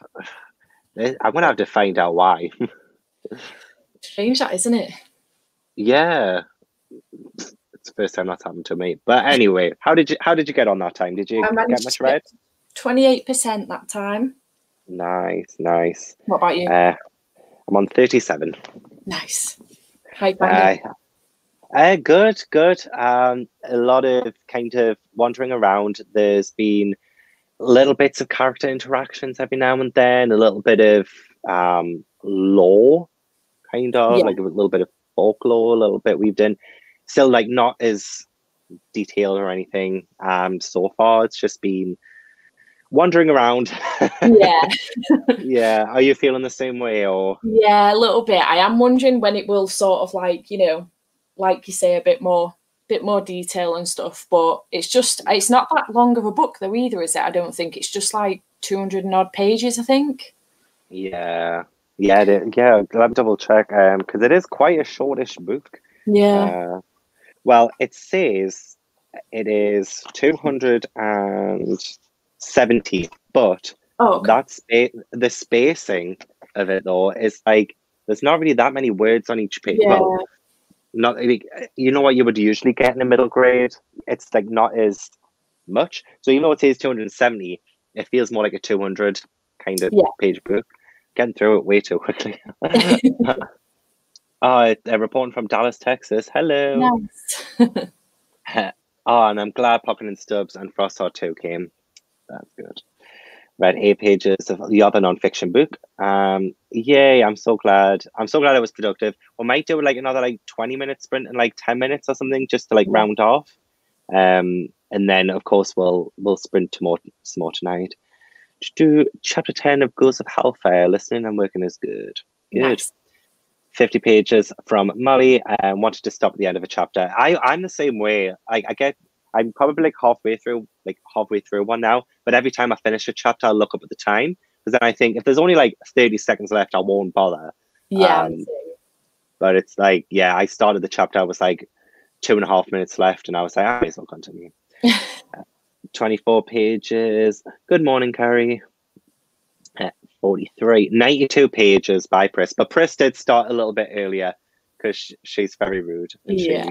I'm going to have to find out why. Strange that, isn't it? Yeah. It's the first time that's happened to me. But anyway, how did you get on that time? Did you get much red? 28% that time. Nice, nice. What about you? I'm on 37. Nice. How you finding it? Good, good. A lot of kind of wandering around. There's been little bits of character interactions every now and then, a little bit of lore, kind of, like a little bit of folklore, a little bit weaved in. Still, like, not as detailed or anything so far. It's just been wandering around. Yeah. Yeah. Are you feeling the same way? Or yeah, a little bit. I am wondering when it will sort of, like, you know, like you say, a bit more detail and stuff, but it's just, it's not that long of a book though either, is it? I don't think. It's just like 200 and odd pages, I think. Yeah, let me double check, because it is quite a shortish book. Yeah. Well, it says it is 270, but that's the spacing of it though is like, there's not really that many words on each page. Yeah. Well, not, you know what you would usually get in a middle grade, it's like not as much. So even though it says 270, it feels more like a 200 kind of page book. Getting through it way too quickly. They're reporting from Dallas, Texas. Hello. Nice. And I'm glad Potkin and Stubbs and Frostheart 2 came. That's good. Read 8 pages of the other non-fiction book. Yay, I'm so glad. I'm so glad it was productive. We might do like another like 20-minute sprint and like 10 minutes or something just to like round off. And then of course we'll sprint to more tonight. To do chapter 10 of Ghosts of Hellfire. Listening and working is good. Good. Nice. 50 pages from Molly. Wanted to stop at the end of a chapter. I'm the same way. I'm probably like halfway through one now, but every time I finish a chapter, I'll look up at the time, because then I think if there's only like 30 seconds left, I won't bother. Yeah. But it's like, yeah, I started the chapter, I was like 2.5 minutes left, and I was like, I may as well continue. 24 pages. Good morning, Carrie. 43. 92 pages by Pris, but Pris did start a little bit earlier because she's very rude. And yeah.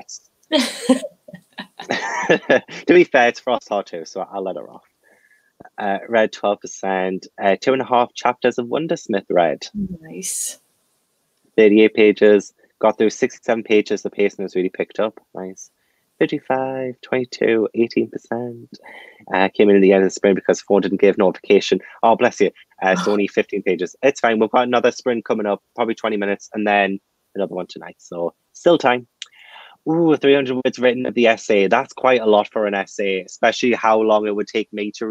To be fair, it's Frostheart 2, so I'll let her off. Read 12%, 2.5 chapters of Wundersmith read. Nice. 38 pages, got through 67 pages, the pacing has really picked up. Nice. 35, 22, 18%. Came in at the end of the sprint because phone didn't give notification. Oh, bless you. It's only 15 pages. It's fine. We've got another sprint coming up, probably 20 minutes, and then another one tonight. So still time. Ooh, 300 words written of the essay. That's quite a lot for an essay, especially how long it would take me to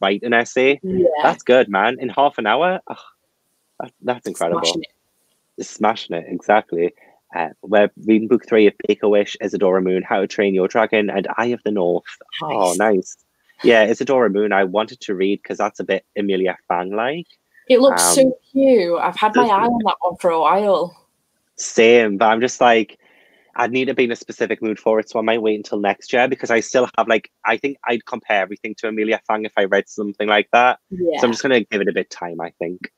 write an essay. Yeah. That's good, man. In half an hour? Oh, that's incredible. Smashing it, exactly. We're reading book 3 of Make-A-Wish, Isadora Moon, How to Train Your Dragon, and Eye of the North. Nice. Oh, nice. Yeah, Isadora Moon, I wanted to read because that's a bit Amelia Fang-like. It looks so cute. I've had my eye on that one for a while. Same, but I'm just like, I'd need to be in a specific mood for it, so I might wait until next year, because I still have, like, I think I'd compare everything to Amelia Fang if I read something like that. Yeah. So I'm just going to give it a bit of time, I think.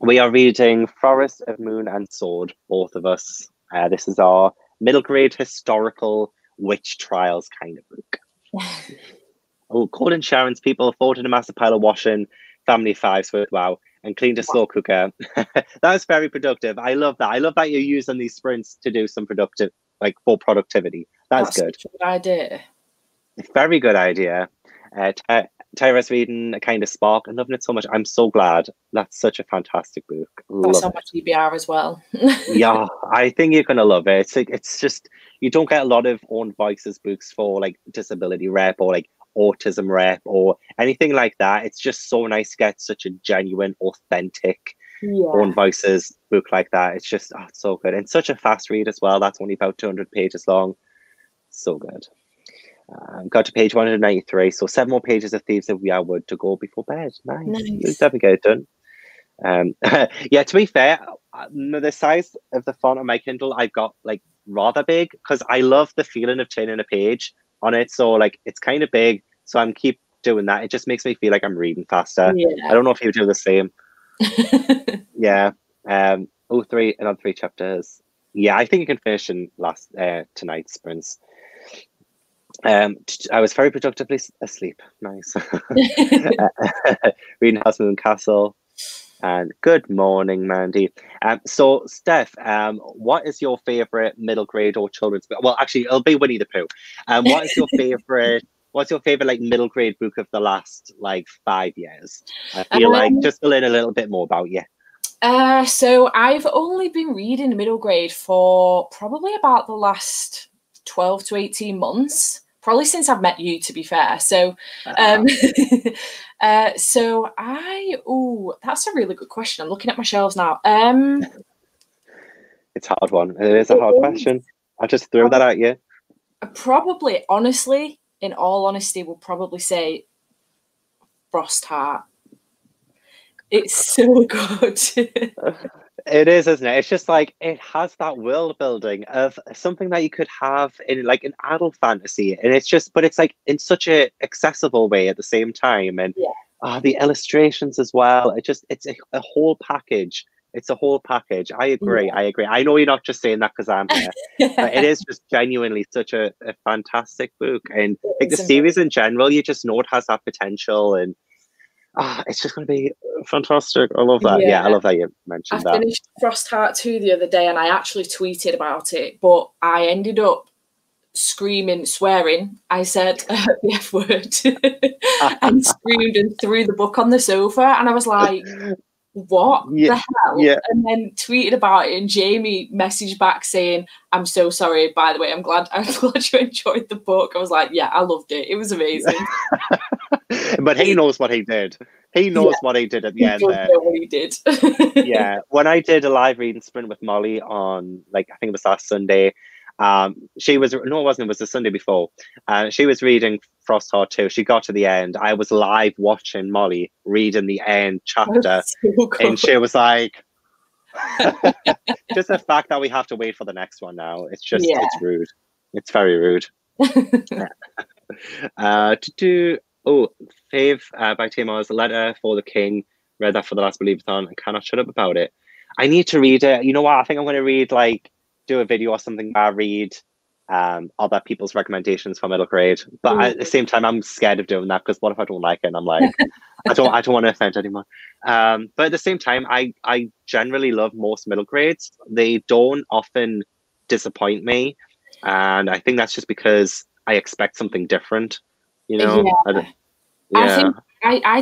We are reading Forest of Moon and Sword, both of us. This is our middle grade historical witch trials kind of book. Oh, Gordon Sharon's people fought in a massive pile of washing, family fives worth, wow. And cleaned a slow cooker. That was very productive. I love that. I love that you're using these sprints to do some productive, like for productivity. That's good. Such a good idea. Very good idea. Tyra's reading A Kind of Spark and loving it so much. I'm so glad. That's such a fantastic book. Love that's how much EBR as well. Yeah, I think you're gonna love it. It's like, it's just, you don't get a lot of own voices books for like disability rep or like autism rep or anything like that. It's just so nice to get such a genuine, authentic own voices book like that. It's just it's so good, and such a fast read as well. That's only about 200 pages long. So good. Got to page 193, so 7 more pages of Thieves of Weirwood to go before bed. Nice. You'll definitely get it done. Yeah, to be fair, the size of the font on my Kindle I've got like rather big, because I love the feeling of turning a page on it. So like it's kind of big. So I'm keep doing that. It just makes me feel like I'm reading faster. Yeah. I don't know if you do the same. Yeah. 3 and on 3 chapters. Yeah, I think you can finish in tonight's sprints. I was very productively asleep. Nice. Reading House Moon Castle. And good morning, Mandy. So, Steph, what is your favorite middle grade or children's book? Well, actually, it'll be Winnie the Pooh. What is your favorite? What's your favorite like middle grade book of the last like 5 years? I feel like just to learn a little bit more about you. So I've only been reading middle grade for probably about the last 12 to 18 months, probably since I've met you, to be fair. So, that's a really good question. I'm looking at my shelves now. It's a hard one. It is a hard question. I'll just throw that at you. Probably, honestly, in all honesty, we'll probably say Frostheart. It's so good. It is, isn't it? It's just like it has that world building of something that you could have in like an adult fantasy, and it's just, but it's like in such a accessible way at the same time, and yeah. The illustrations as well. It just, it's a whole package. It's a whole package. I agree. Yeah. I agree. I know you're not just saying that because I'm here. But it is just genuinely such a fantastic book, and like the series in general, you just know it has that potential, and. Oh, it's just going to be fantastic. I love that. Yeah, yeah, I love that you mentioned that. I finished Frostheart 2 the other day, and I actually tweeted about it, but I ended up swearing. I said the F word and screamed and threw the book on the sofa, and I was like, what the hell? Yeah. And then tweeted about it, and Jamie messaged back saying, I'm so sorry, by the way, I'm glad you enjoyed the book. I was like, yeah, I loved it. It was amazing. But he knows what he did. He knows what he did at the end there. Know what he did. Yeah. When I did a live reading sprint with Molly on, like, I think it was last Sunday. She was, no, it wasn't. It was the Sunday before. She was reading Frostheart 2. She got to the end. I was live watching Molly reading the end chapter. So and she was like, just the fact that we have to wait for the next one now. It's just, it's rude. It's very rude. Fave by Tamar's Letter for the King. Read that for the last Believathon and cannot shut up about it. I need to read it. You know what? I think I'm going to read, like, do a video or something where I read other people's recommendations for middle grade. But at the same time, I'm scared of doing that because what if I don't like it? And I'm like, I don't want to offend anyone. But at the same time, I generally love most middle grades. They don't often disappoint me. And I think that's just because I expect something different. You know, I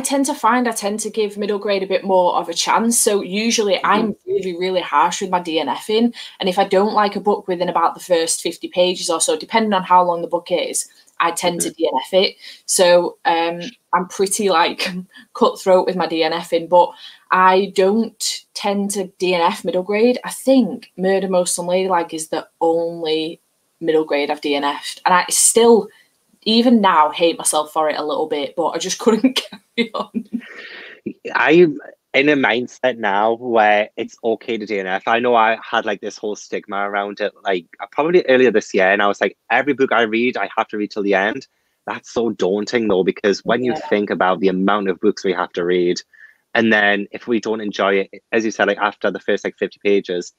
tend to give middle grade a bit more of a chance. So usually I'm really, really harsh with my DNFing. And if I don't like a book within about the first 50 pages or so, depending on how long the book is, I tend to DNF it. So I'm pretty like cutthroat with my DNFing, but I don't tend to DNF middle grade. I think Murder Most Unladylike is the only middle grade I've DNF'd. And I still... even now hate myself for it a little bit, but I just couldn't carry on. I'm in a mindset now where it's okay to DNF. I know I had like this whole stigma around it, like probably earlier this year, and I was like, every book I read, I have to read till the end. That's so daunting though, because when you think about the amount of books we have to read, and then if we don't enjoy it, as you said, like after the first like 50 pages,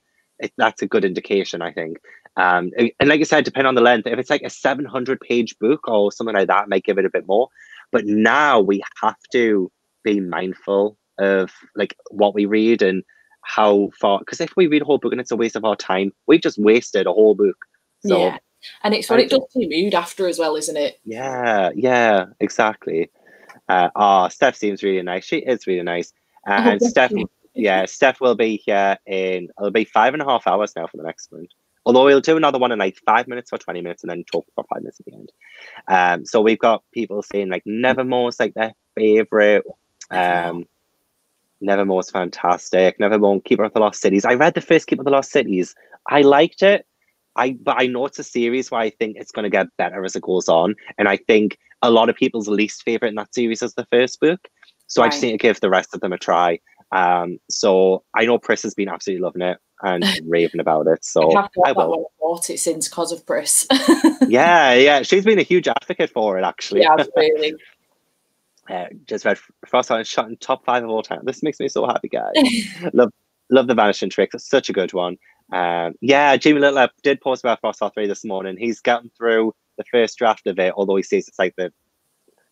that's a good indication, I think. And like I said, depending on the length, if it's like a 700-page book or something like that, I might give it a bit more. But now we have to be mindful of like what we read and how far, because if we read a whole book and it's a waste of our time, we've just wasted a whole book. So, yeah, and it's what it does to your mood after as well, isn't it? Yeah, yeah, exactly. Steph seems really nice. She is really nice. And Steph, Steph will be here in, it'll be 5.5 hours now for the next month. Although we'll do another one in like 5 minutes or 20 minutes and then talk for 5 minutes at the end. So we've got people saying like Nevermoor's like their favourite. Nevermoor's fantastic. Nevermoor and Keeper of the Lost Cities. I read the first Keeper of the Lost Cities. I liked it. But I know it's a series where I think it's going to get better as it goes on. And I think a lot of people's least favourite in that series is the first book. So I just need to give the rest of them a try. So I know Pris has been absolutely loving it. and raving about it. So I will. I bought it since cause of Pris. Yeah. She's been a huge advocate for it, actually. Yeah, absolutely. Just read Frostheart shot in top 5 of all time. This makes me so happy, guys. love the vanishing tricks. It's such a good one. Yeah, Jimmy Little did post about Frostheart 3 this morning. He's gotten through the first draft of it, although he says it's like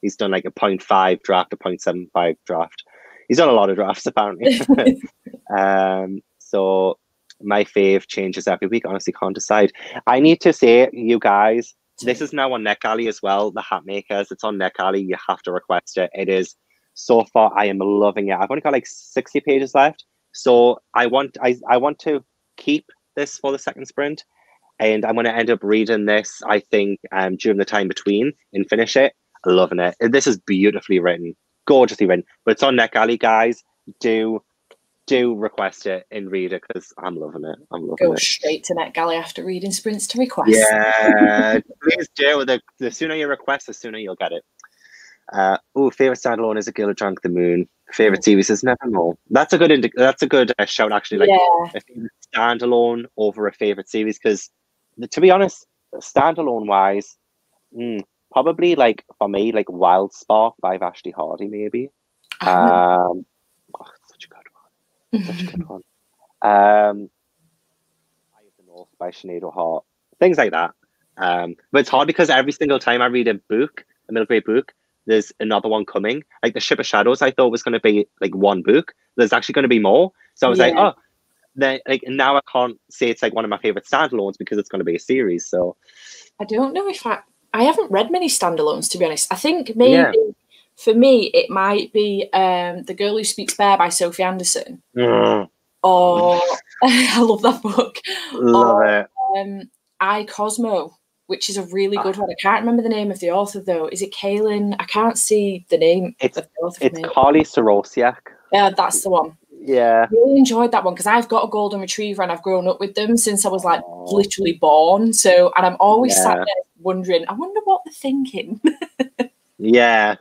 he's done like a 0.5 draft, a 0.75 draft. He's done a lot of drafts, apparently. So my fave changes every week. Honestly, can't decide. I need to say, you guys, this is now on NetGalley as well, The Hat Makers. It's on NetGalley. You have to request it. It is, so far, I am loving it. I've only got like 60 pages left. So I want to keep this for the second sprint. And I'm going to end up reading this, I think, during the time between and finish it. Loving it. This is beautifully written, gorgeously written. But it's on NetGalley, guys. Do request it and read it, because I'm loving it. Go straight to NetGalley after reading sprints to request. Yeah, please do. The sooner you request, the sooner you'll get it. Favorite standalone is A Girl Who Drank the Moon. Favorite series is Nevermoor. That's a good. That's a good shout, actually. Like, yeah, a favorite standalone over a favorite series, because to be honest, standalone wise, probably like for me, like Wild Spark by Vashti Hardy, maybe. Such a good one. Eye of the North by Sinead O'Hart, things like that. But it's hard because every single time I read a book, a middle grade book, there's another one coming. Like The Ship of Shadows, I thought was going to be like one book. There's actually going to be more. So I was like, oh, like now I can't say it's like one of my favorite standalones because it's going to be a series. So I don't know if I haven't read many standalones, to be honest. I think maybe. Yeah. For me, it might be The Girl Who Speaks Bear by Sophie Anderson. Or, I love that book. Love it. I, Cosmo, which is a really good one. I can't remember the name of the author, though. Is it Kaylin? I can't see the name of the author. It's Carly Sorosiak. Yeah, that's the one. Yeah. I really enjoyed that one because I've got a golden retriever and I've grown up with them since I was like literally born. So, and I'm always sat there wondering, I wonder what they're thinking. Yeah.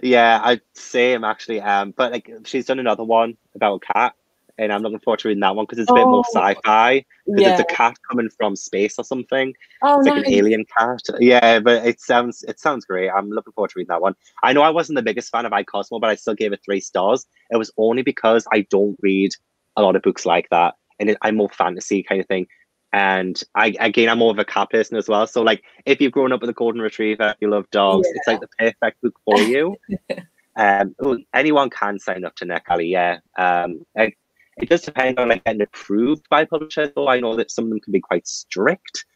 Yeah, I'd say him, actually. But like she's done another one about a cat, and I'm looking forward to reading that one because it's a bit more sci-fi, because it's a cat coming from space or something. It's like an alien cat. Yeah, but it sounds great. I'm looking forward to reading that one. I know I wasn't the biggest fan of I, Cosmo, but I still gave it 3 stars. It was only because I don't read a lot of books like that, and I'm more fantasy kind of thing. And I'm more of a cat person as well. So like, if you've grown up with a golden retriever, you love dogs, it's like the perfect book for you. Anyone can sign up to NetGalley, yeah. It does depend on like getting approved by publishers, though. I know that some of them can be quite strict.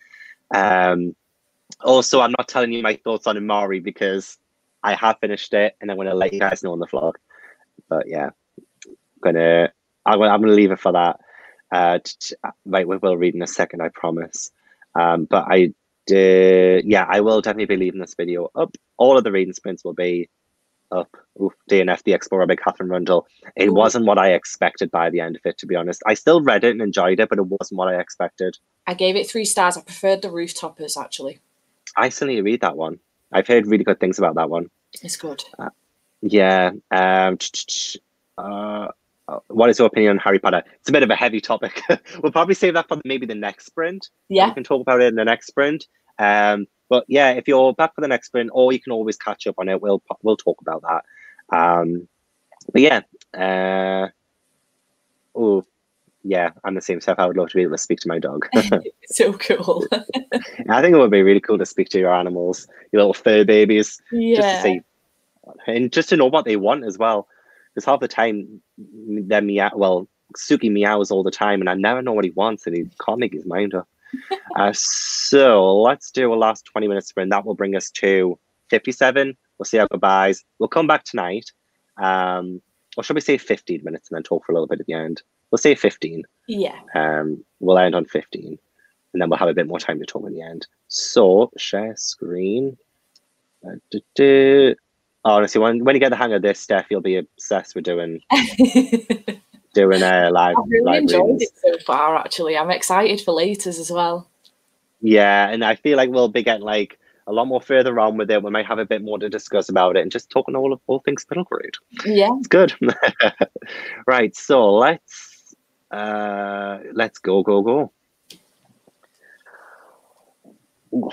Also, I'm not telling you my thoughts on Imari because I have finished it, and I'm going to let you guys know on the vlog. But yeah, I'm gonna leave it for that. Right, we will read in a second, I promise. But I will definitely be leaving this video up. All of the reading sprints will be up. Oof, DNF the Explorer by Catherine Rundle. It wasn't what I expected by the end of it, to be honest. I still read it and enjoyed it, but it wasn't what I expected. I gave it 3 stars. I preferred The Rooftoppers, actually. I still need to read that one. I've heard really good things about that one. It's good. Yeah. What is your opinion on Harry Potter? It's a bit of a heavy topic. We'll probably save that for maybe the next sprint. Yeah. We can talk about it in the next sprint. But yeah, if you're back for the next sprint, or you can always catch up on it, we'll talk about that. But yeah. Yeah, I'm the same stuff. I would love to be able to speak to my dog. So cool. I think it would be really cool to speak to your animals, your little fur babies. Yeah. Just to see, and just to know what they want as well. Because half the time, they're Suki meows all the time, and I never know what he wants, and he can't make his mind up. So let's do a last 20-minute sprint. That will bring us to 57. We'll see how goodbyes. We'll come back tonight. Or should we say 15 minutes and then talk for a little bit at the end? We'll say 15. Yeah. We'll end on 15, and then we'll have a bit more time to talk at the end. So share screen. Honestly, when you get the hang of this, Steph, you'll be obsessed with doing live. I've really enjoyed it so far, actually. I'm excited for laters as well. Yeah, and I feel like we'll be getting like a lot more further on with it. We might have a bit more to discuss about it and just talking all things Middle Grade. Yeah. It's good. Right, so let's Let's go, go, go. Ooh.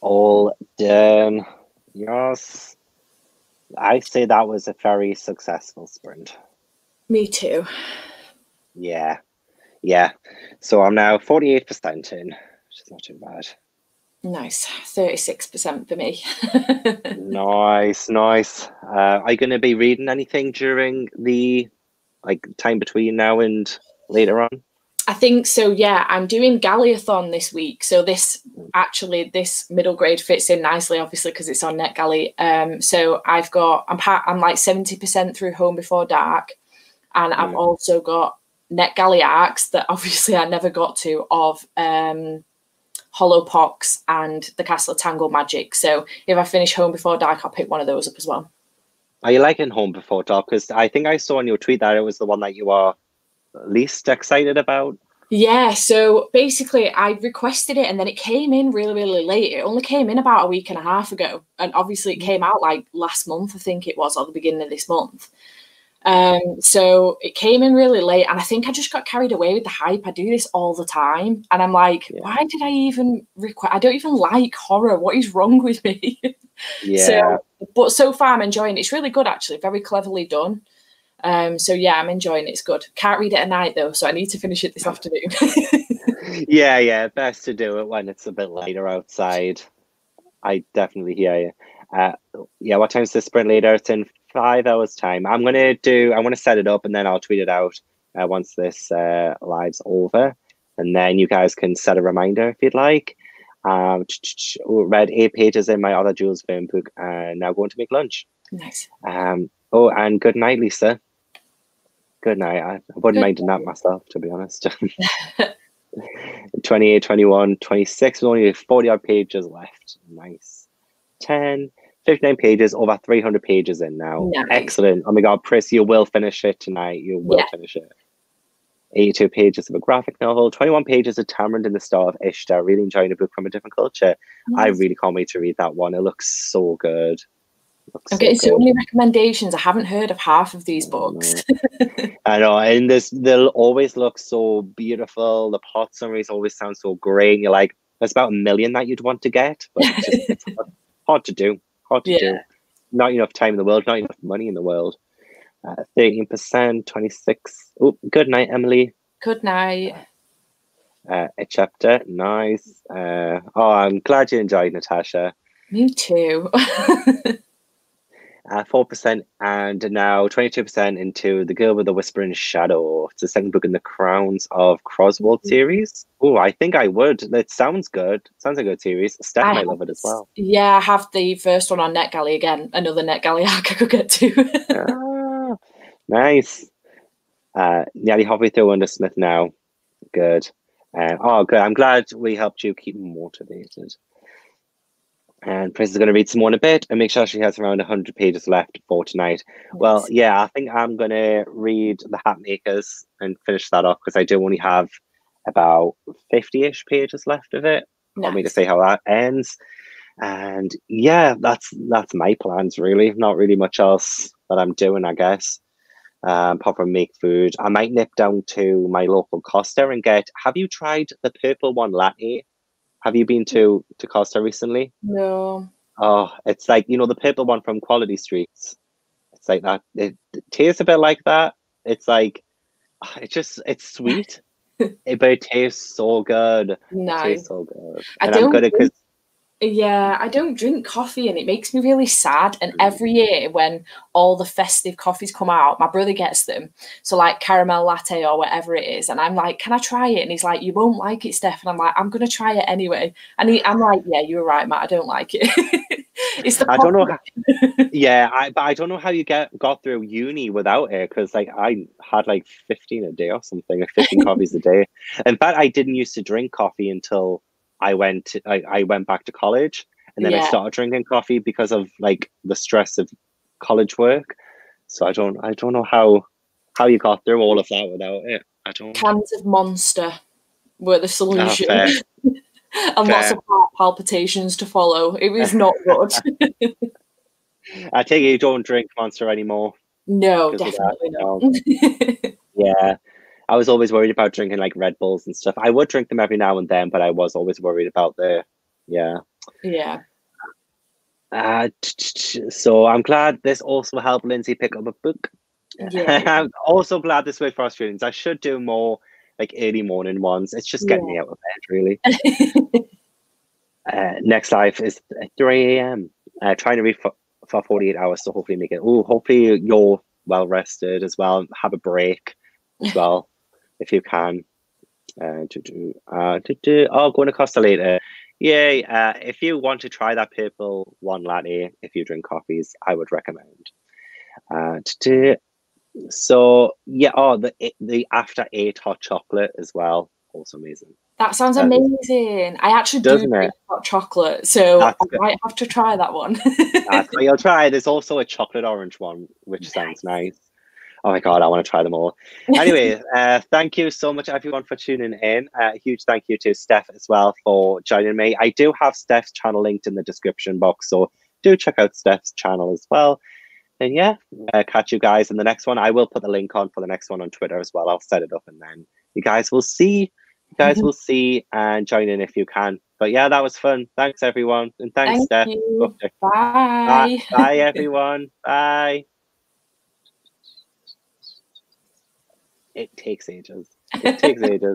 all done. Yes. I say that was a very successful sprint. Me too. Yeah. Yeah. So I'm now 48% in, which is not too bad. Nice. 36% for me. Nice, nice. Are you going to be reading anything during the time between now and later on? I think so, yeah. I'm doing Galleyathon this week. So this middle grade fits in nicely, obviously, because it's on NetGalley. So I'm like 70% through Home Before Dark. And I've also got NetGalley arcs that obviously I never got to, of Hollowpox and the Castle of Tangle Magic. So if I finish Home Before Dark, I'll pick one of those up as well. Are you liking Home Before Dark? Because I think I saw in your tweet that it was the one that you are least excited about. Yeah, so basically I requested it and then it came in really, really late. It only came in about a week and a half ago. And obviously it came out like last month, I think it was, or the beginning of this month. So it came in really late and I think I just got carried away with the hype. I do this all the time. And I'm like, why did I even request? I don't even like horror. What is wrong with me? Yeah. So, but so far I'm enjoying it. It's really good, actually. Very cleverly done. So yeah, I'm enjoying it. It's good. Can't read it at night though, so I need to finish it this afternoon. Yeah, best to do it when it's a bit later outside. I definitely hear you. Yeah, what time's the sprint later? It's in 5 hours time. I want to set it up and then I'll tweet it out once this live's over, and then you guys can set a reminder if you'd like. Read 8 pages in my Other Jules Verne book and now going to make lunch. Nice. Oh, and good night, Lisa. Good night. I wouldn't mind a nap myself, to be honest. 28, 21, 26. There's only 40-odd pages left. Nice. 10, 59 pages, over 300 pages in now. Nice. Excellent. Oh, my God, Pris, you will finish it tonight. You will finish it. 82 pages of a graphic novel, 21 pages of Tamarind in the Star of Ishtar. Really enjoying a book from a different culture. Nice. I really can't wait to read that one. It looks so good. I'm getting so many recommendations. I haven't heard of half of these books. I know, and they'll always look so beautiful. The plot summaries always sound so great. And you're like, there's about 1 million that you'd want to get, but it's, just, it's hard to do. Hard to do. Not enough time in the world. Not enough money in the world. 13%, 26. Oh, good night, Emily. Good night. A chapter, nice. Oh, I'm glad you enjoyed, Natasha. Me too. 4% and now 22% into The Girl with the Whispering Shadow. It's the second book in the Crowns of Croswold series. Oh, I think I would. That sounds good. Sounds like a good series. Steph might love it as well. Yeah, I have the first one on NetGalley again. Another NetGalley arc I could get to. Ah, nice. Nearly halfway through Wundersmith now. Good. Oh, good. I'm glad we helped you keep motivated. And Pris is going to read some more in a bit and make sure she has around 100 pages left for tonight. Nice. Well, yeah, I think I'm going to read The Hat Makers and finish that off because I do only have about 50-ish pages left of it. Nice. I want me to see how that ends. And yeah, that's my plans, really. Not really much else that I'm doing, I guess. Apart from make food. I might nip down to my local Costa and get... Have you tried the purple one latte? Have you been to Costa recently? No. Oh, it's like, you know, the purple one from Quality Streets. It's like that. It tastes a bit like that. It's like, it's sweet, but it tastes so good. No. It tastes so good. And I'm good at it. Yeah, I don't drink coffee and it makes me really sad. And every year when all the festive coffees come out, my brother gets them. So like caramel latte or whatever it is. And I'm like, can I try it? And he's like, you won't like it, Steph. And I'm like, I'm going to try it anyway. And I'm like, yeah, you were right, Matt. I don't like it. It's the problem. I don't know. But I don't know how you got through uni without it. Because like I had like 15 a day or something, or 15 coffees a day. In fact, I didn't used to drink coffee until... I went back to college, and then I started drinking coffee because of like the stress of college work. So I don't know how you got through all of that without it. I don't. Cans of Monster were the solution, and lots of heart palpitations to follow. It was not good. I take it you don't drink Monster anymore. No, definitely not. Yeah. I was always worried about drinking like Red Bulls and stuff. I would drink them every now and then, but I was always worried about the, Yeah. So I'm glad this also helped Lindsay pick up a book. Yeah. I'm also glad this worked for our students. I should do more like early morning ones. It's just getting me out of bed, really. Next life is 3 a.m. Trying to read for 48 hours, so hopefully make it. Oh, hopefully you're well rested as well. Have a break as well if you can. Going to Costa later. Yay! If you want to try that purple one latte, if you drink coffees, I would recommend. So yeah, the after 8 hot chocolate as well, also amazing. That sounds amazing. I actually do like hot chocolate, so I might have to try that one. So you'll try. There's also a chocolate orange one, which sounds nice. Oh my God, I want to try them all. Anyway, thank you so much, everyone, for tuning in. A huge thank you to Steph as well for joining me. I do have Steph's channel linked in the description box, so do check out Steph's channel as well. And yeah, catch you guys in the next one. I will put the link on for the next one on Twitter as well. I'll set it up and then you guys will see. You guys will see, and join in if you can. But yeah, that was fun. Thanks, everyone. And thanks, Steph. Bye. Bye, everyone. Bye. It takes ages. It takes ages.